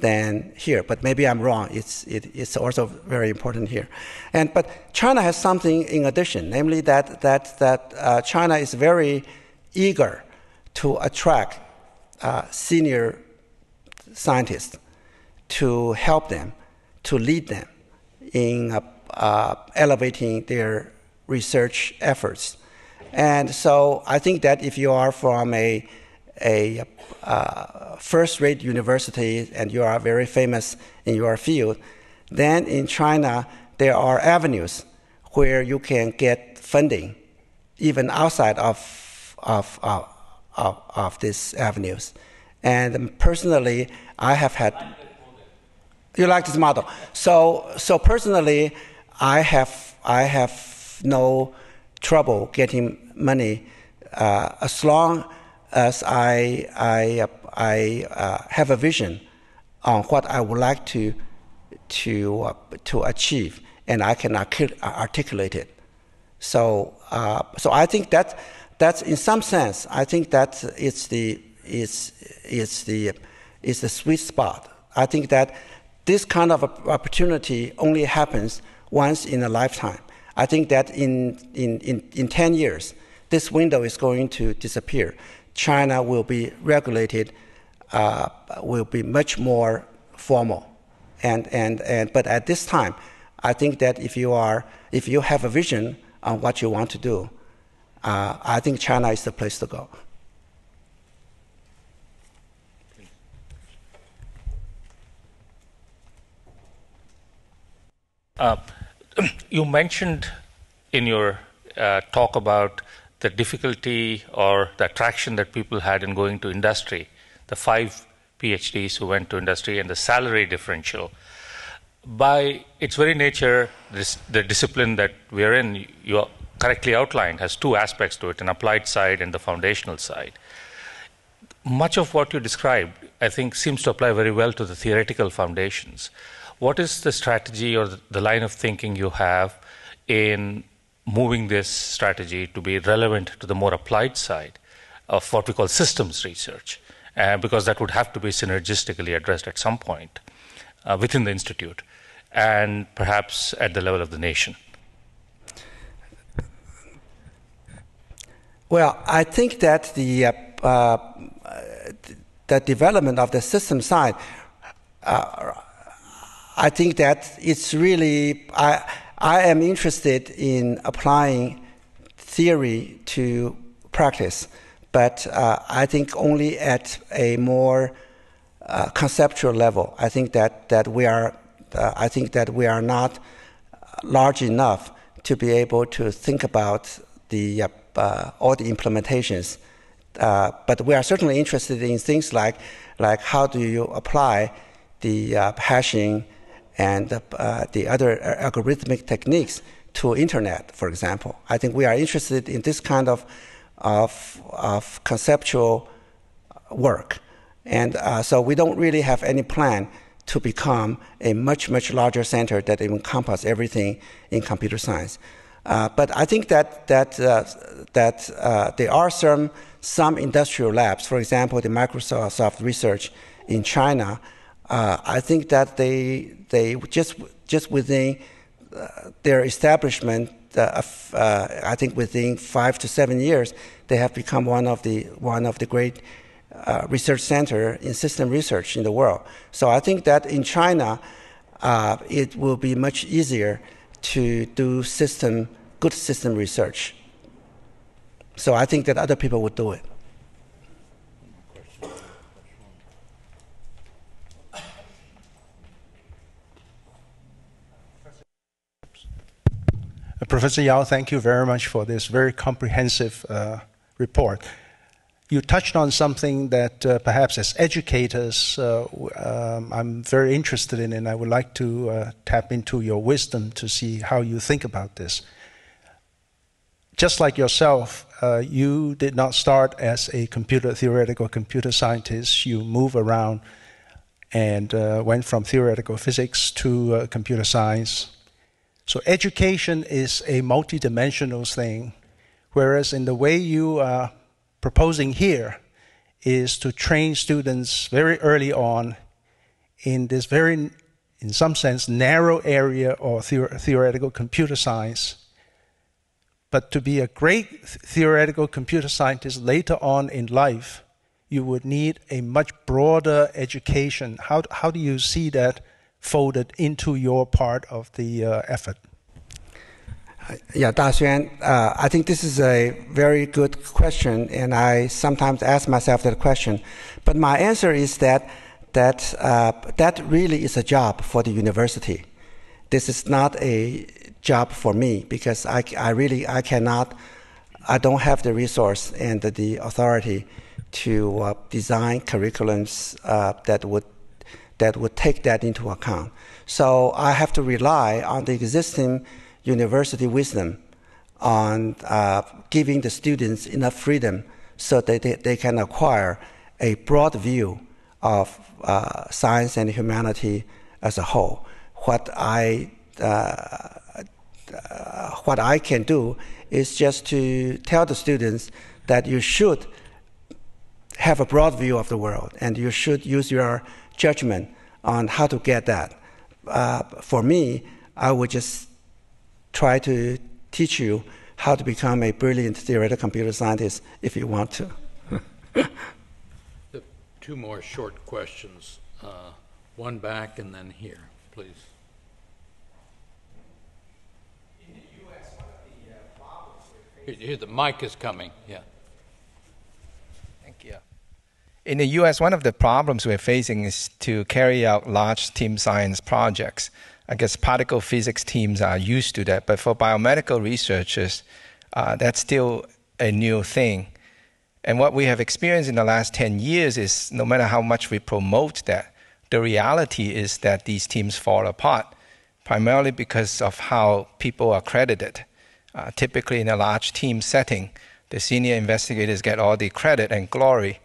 than here. But maybe I'm wrong. It's, it, it's also very important here. And, but China has something in addition, namely that, that, that uh, China is very eager to attract uh, senior scientists to help them, to lead them in uh, uh, elevating their research efforts. And so I think that if you are from a, a uh, first-rate university and you are very famous in your field, then in China there are avenues where you can get funding even outside of Of, of, of, of these avenues. And personally, I have had... I like you like this model. So, so personally, I have, I have no trouble getting money uh, as long as I, I, I uh, have a vision on what I would like to, to, uh, to achieve, and I can articulate it. So, uh, so I think that... That's in some sense, I think that it's the, it's, it's the, it's the sweet spot. I think that this kind of opportunity only happens once in a lifetime. I think that in, in, in, in ten years, this window is going to disappear. China will be regulated, uh, will be much more formal. And, and, and, but at this time, I think that if you, are, if you have a vision on what you want to do, Uh, I think China is the place to go. Uh, you mentioned in your uh, talk about the difficulty or the attraction that people had in going to industry, the five PhDs who went to industry and the salary differential. By its very nature, this, the discipline that we are in, you correctly outlined, has two aspects to it, an applied side and the foundational side. Much of what you described, I think, seems to apply very well to the theoretical foundations. What is the strategy or the line of thinking you have in moving this strategy to be relevant to the more applied side of what we call systems research? Uh, because that would have to be synergistically addressed at some point uh, within the institute, and perhaps at the level of the nation? Well, I think that the, uh, uh, the development of the system side, uh, I think that it's really, I, I am interested in applying theory to practice, but uh, I think only at a more uh, conceptual level. I think that, that we are, uh, I think that we are not large enough to be able to think about the uh, Uh, all the implementations, uh, but we are certainly interested in things like, like how do you apply the uh, hashing and uh, the other algorithmic techniques to internet, for example. I think we are interested in this kind of, of, of conceptual work, and uh, so we don't really have any plan to become a much, much larger center that encompasses everything in computer science. Uh, but I think that that uh, that uh, there are some some industrial labs, for example, the Microsoft research in China. Uh, I think that they they just just within uh, their establishment, uh, uh, I think within five to seven years, they have become one of the one of the great uh, research center in system research in the world. So I think that in China, uh, it will be much easier to do system, good system research. So I think that other people would do it. Uh, Professor Yao, thank you very much for this very comprehensive uh, report. You touched on something that uh, perhaps as educators uh, um, I'm very interested in, and I would like to uh, tap into your wisdom to see how you think about this. Just like yourself, uh, you did not start as a computer theoretical computer scientist. You move around and uh, went from theoretical physics to uh, computer science. So education is a multidimensional thing, whereas in the way you uh, proposing here is to train students very early on in this very, in some sense, narrow area or theor theoretical computer science, but to be a great theoretical computer scientist later on in life, you would need a much broader education. How, how do you see that folded into your part of the uh, effort? Yeah, Da Xuan, uh, I think this is a very good question, and I sometimes ask myself that question. But my answer is that that uh, that really is a job for the university. This is not a job for me, because I, I really I cannot, I don't have the resource and the authority to uh, design curriculums uh, that would that would take that into account. So I have to rely on the existing university wisdom on uh, giving the students enough freedom so that they, they can acquire a broad view of uh, science and humanity as a whole. What I, uh, uh, what I can do is just to tell the students that you should have a broad view of the world, and you should use your judgment on how to get that. Uh, for me, I would just try to teach you how to become a brilliant theoretical computer scientist if you want to. Two more short questions, uh, one back and then here, please. In the U S, one of the uh, problems we're facing... Here, the mic is coming, yeah. Thank you. In the U S, one of the problems we're facing is to carry out large team science projects. I guess particle physics teams are used to that, but for biomedical researchers, uh, that's still a new thing. And what we have experienced in the last ten years is no matter how much we promote that, the reality is that these teams fall apart, primarily because of how people are credited. Uh, typically in a large team setting, the senior investigators get all the credit and glory,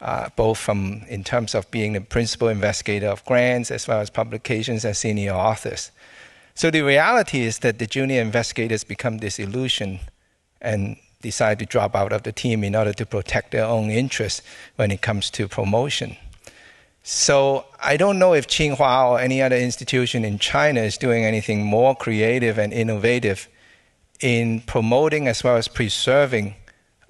uh, both from in terms of being the principal investigator of grants as well as publications as senior authors. So the reality is that the junior investigators become disillusioned and decide to drop out of the team in order to protect their own interests when it comes to promotion. So I don't know if Tsinghua or any other institution in China is doing anything more creative and innovative in promoting as well as preserving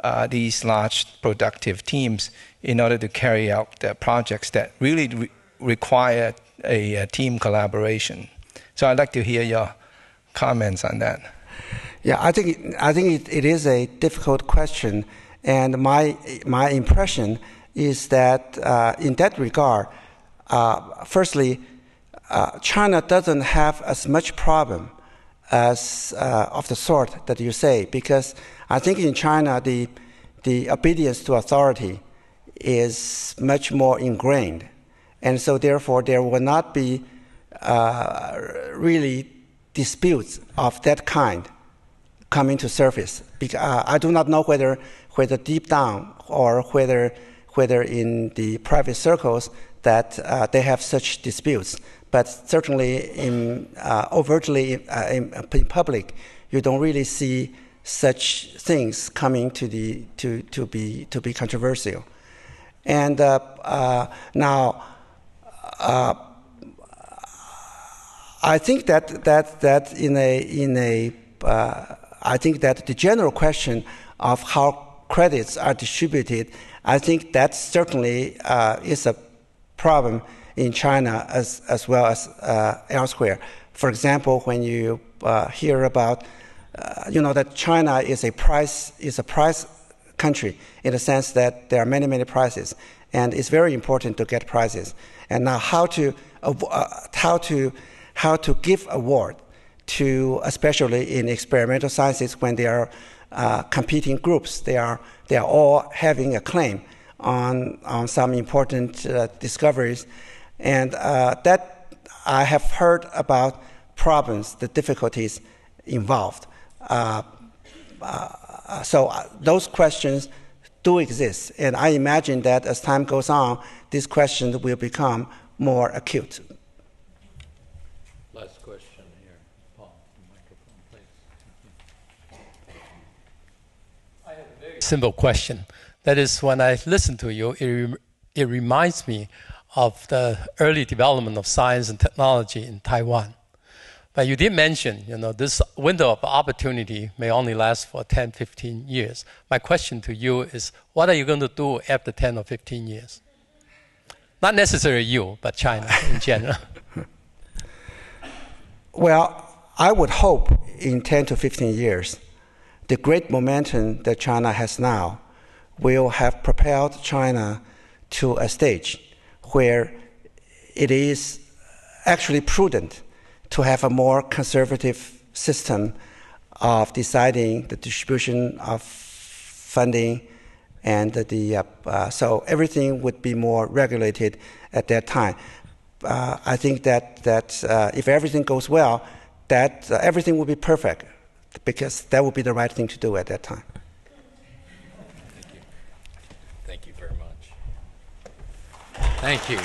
uh, these large productive teams in order to carry out the projects that really re require a, a team collaboration. So I'd like to hear your comments on that. Yeah, I think, I think it, it is a difficult question, and my, my impression is that uh, in that regard, uh, firstly, uh, China doesn't have as much problem as uh, of the sort that you say, because I think in China the, the obedience to authority is much more ingrained, and so therefore there will not be uh, really disputes of that kind coming to surface. Because, uh, I do not know whether whether deep down or whether whether in the private circles that uh, they have such disputes. But certainly, in, uh, overtly uh, in, in public, you don't really see such things coming to the to to be to be controversial. And uh, uh, now, uh, I think that that that in a in a uh, I think that the general question of how credits are distributed, I think that certainly uh, is a problem in China as, as well as uh, elsewhere. For example, when you uh, hear about, uh, you know, that China is a prize, is a prize country in the sense that there are many, many prizes, and it's very important to get prizes. And now how to, uh, how to, how to give award to, especially in experimental sciences when they are uh, competing groups, they are, they are all having a claim on, on some important uh, discoveries. And uh, that I have heard about problems, the difficulties involved. Uh, uh, so those questions do exist, and I imagine that as time goes on, these questions will become more acute. Last question here, Paul. Microphone, please. I have a very simple question. That is, when I listen to you, it, rem it reminds me of the early development of science and technology in Taiwan. But you did mention, you know, this window of opportunity may only last for ten, fifteen years. My question to you is, what are you going to do after ten or fifteen years? Not necessarily you, but China in general. Well, I would hope in ten to fifteen years, the great momentum that China has now will have propelled China to a stage where it is actually prudent to have a more conservative system of deciding the distribution of funding, and the uh, uh, so everything would be more regulated at that time. Uh, I think that that uh, if everything goes well, that uh, everything will be perfect, because that would be the right thing to do at that time. Thank you.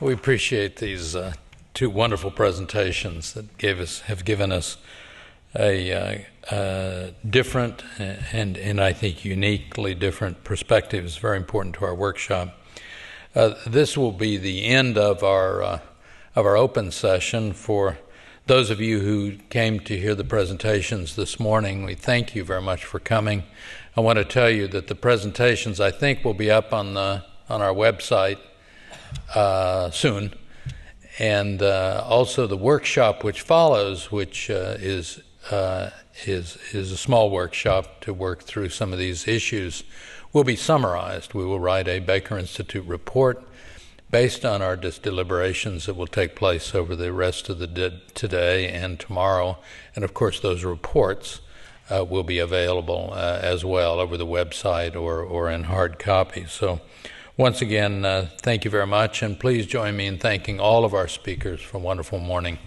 We appreciate these uh, two wonderful presentations that gave us, have given us a uh, uh, different and, and I think uniquely different perspective. It's very important to our workshop. Uh, this will be the end of our uh, of our open session. For those of you who came to hear the presentations this morning, we thank you very much for coming. I want to tell you that the presentations, I think, will be up on the on our website uh, soon, and uh, also the workshop which follows, which uh, is uh, is is a small workshop to work through some of these issues, will be summarized. We will write a Baker Institute report Based on our deliberations that will take place over the rest of the day today and tomorrow, and of course those reports uh, will be available uh, as well over the website or, or in hard copy. So once again, uh, thank you very much, and please join me in thanking all of our speakers for a wonderful morning.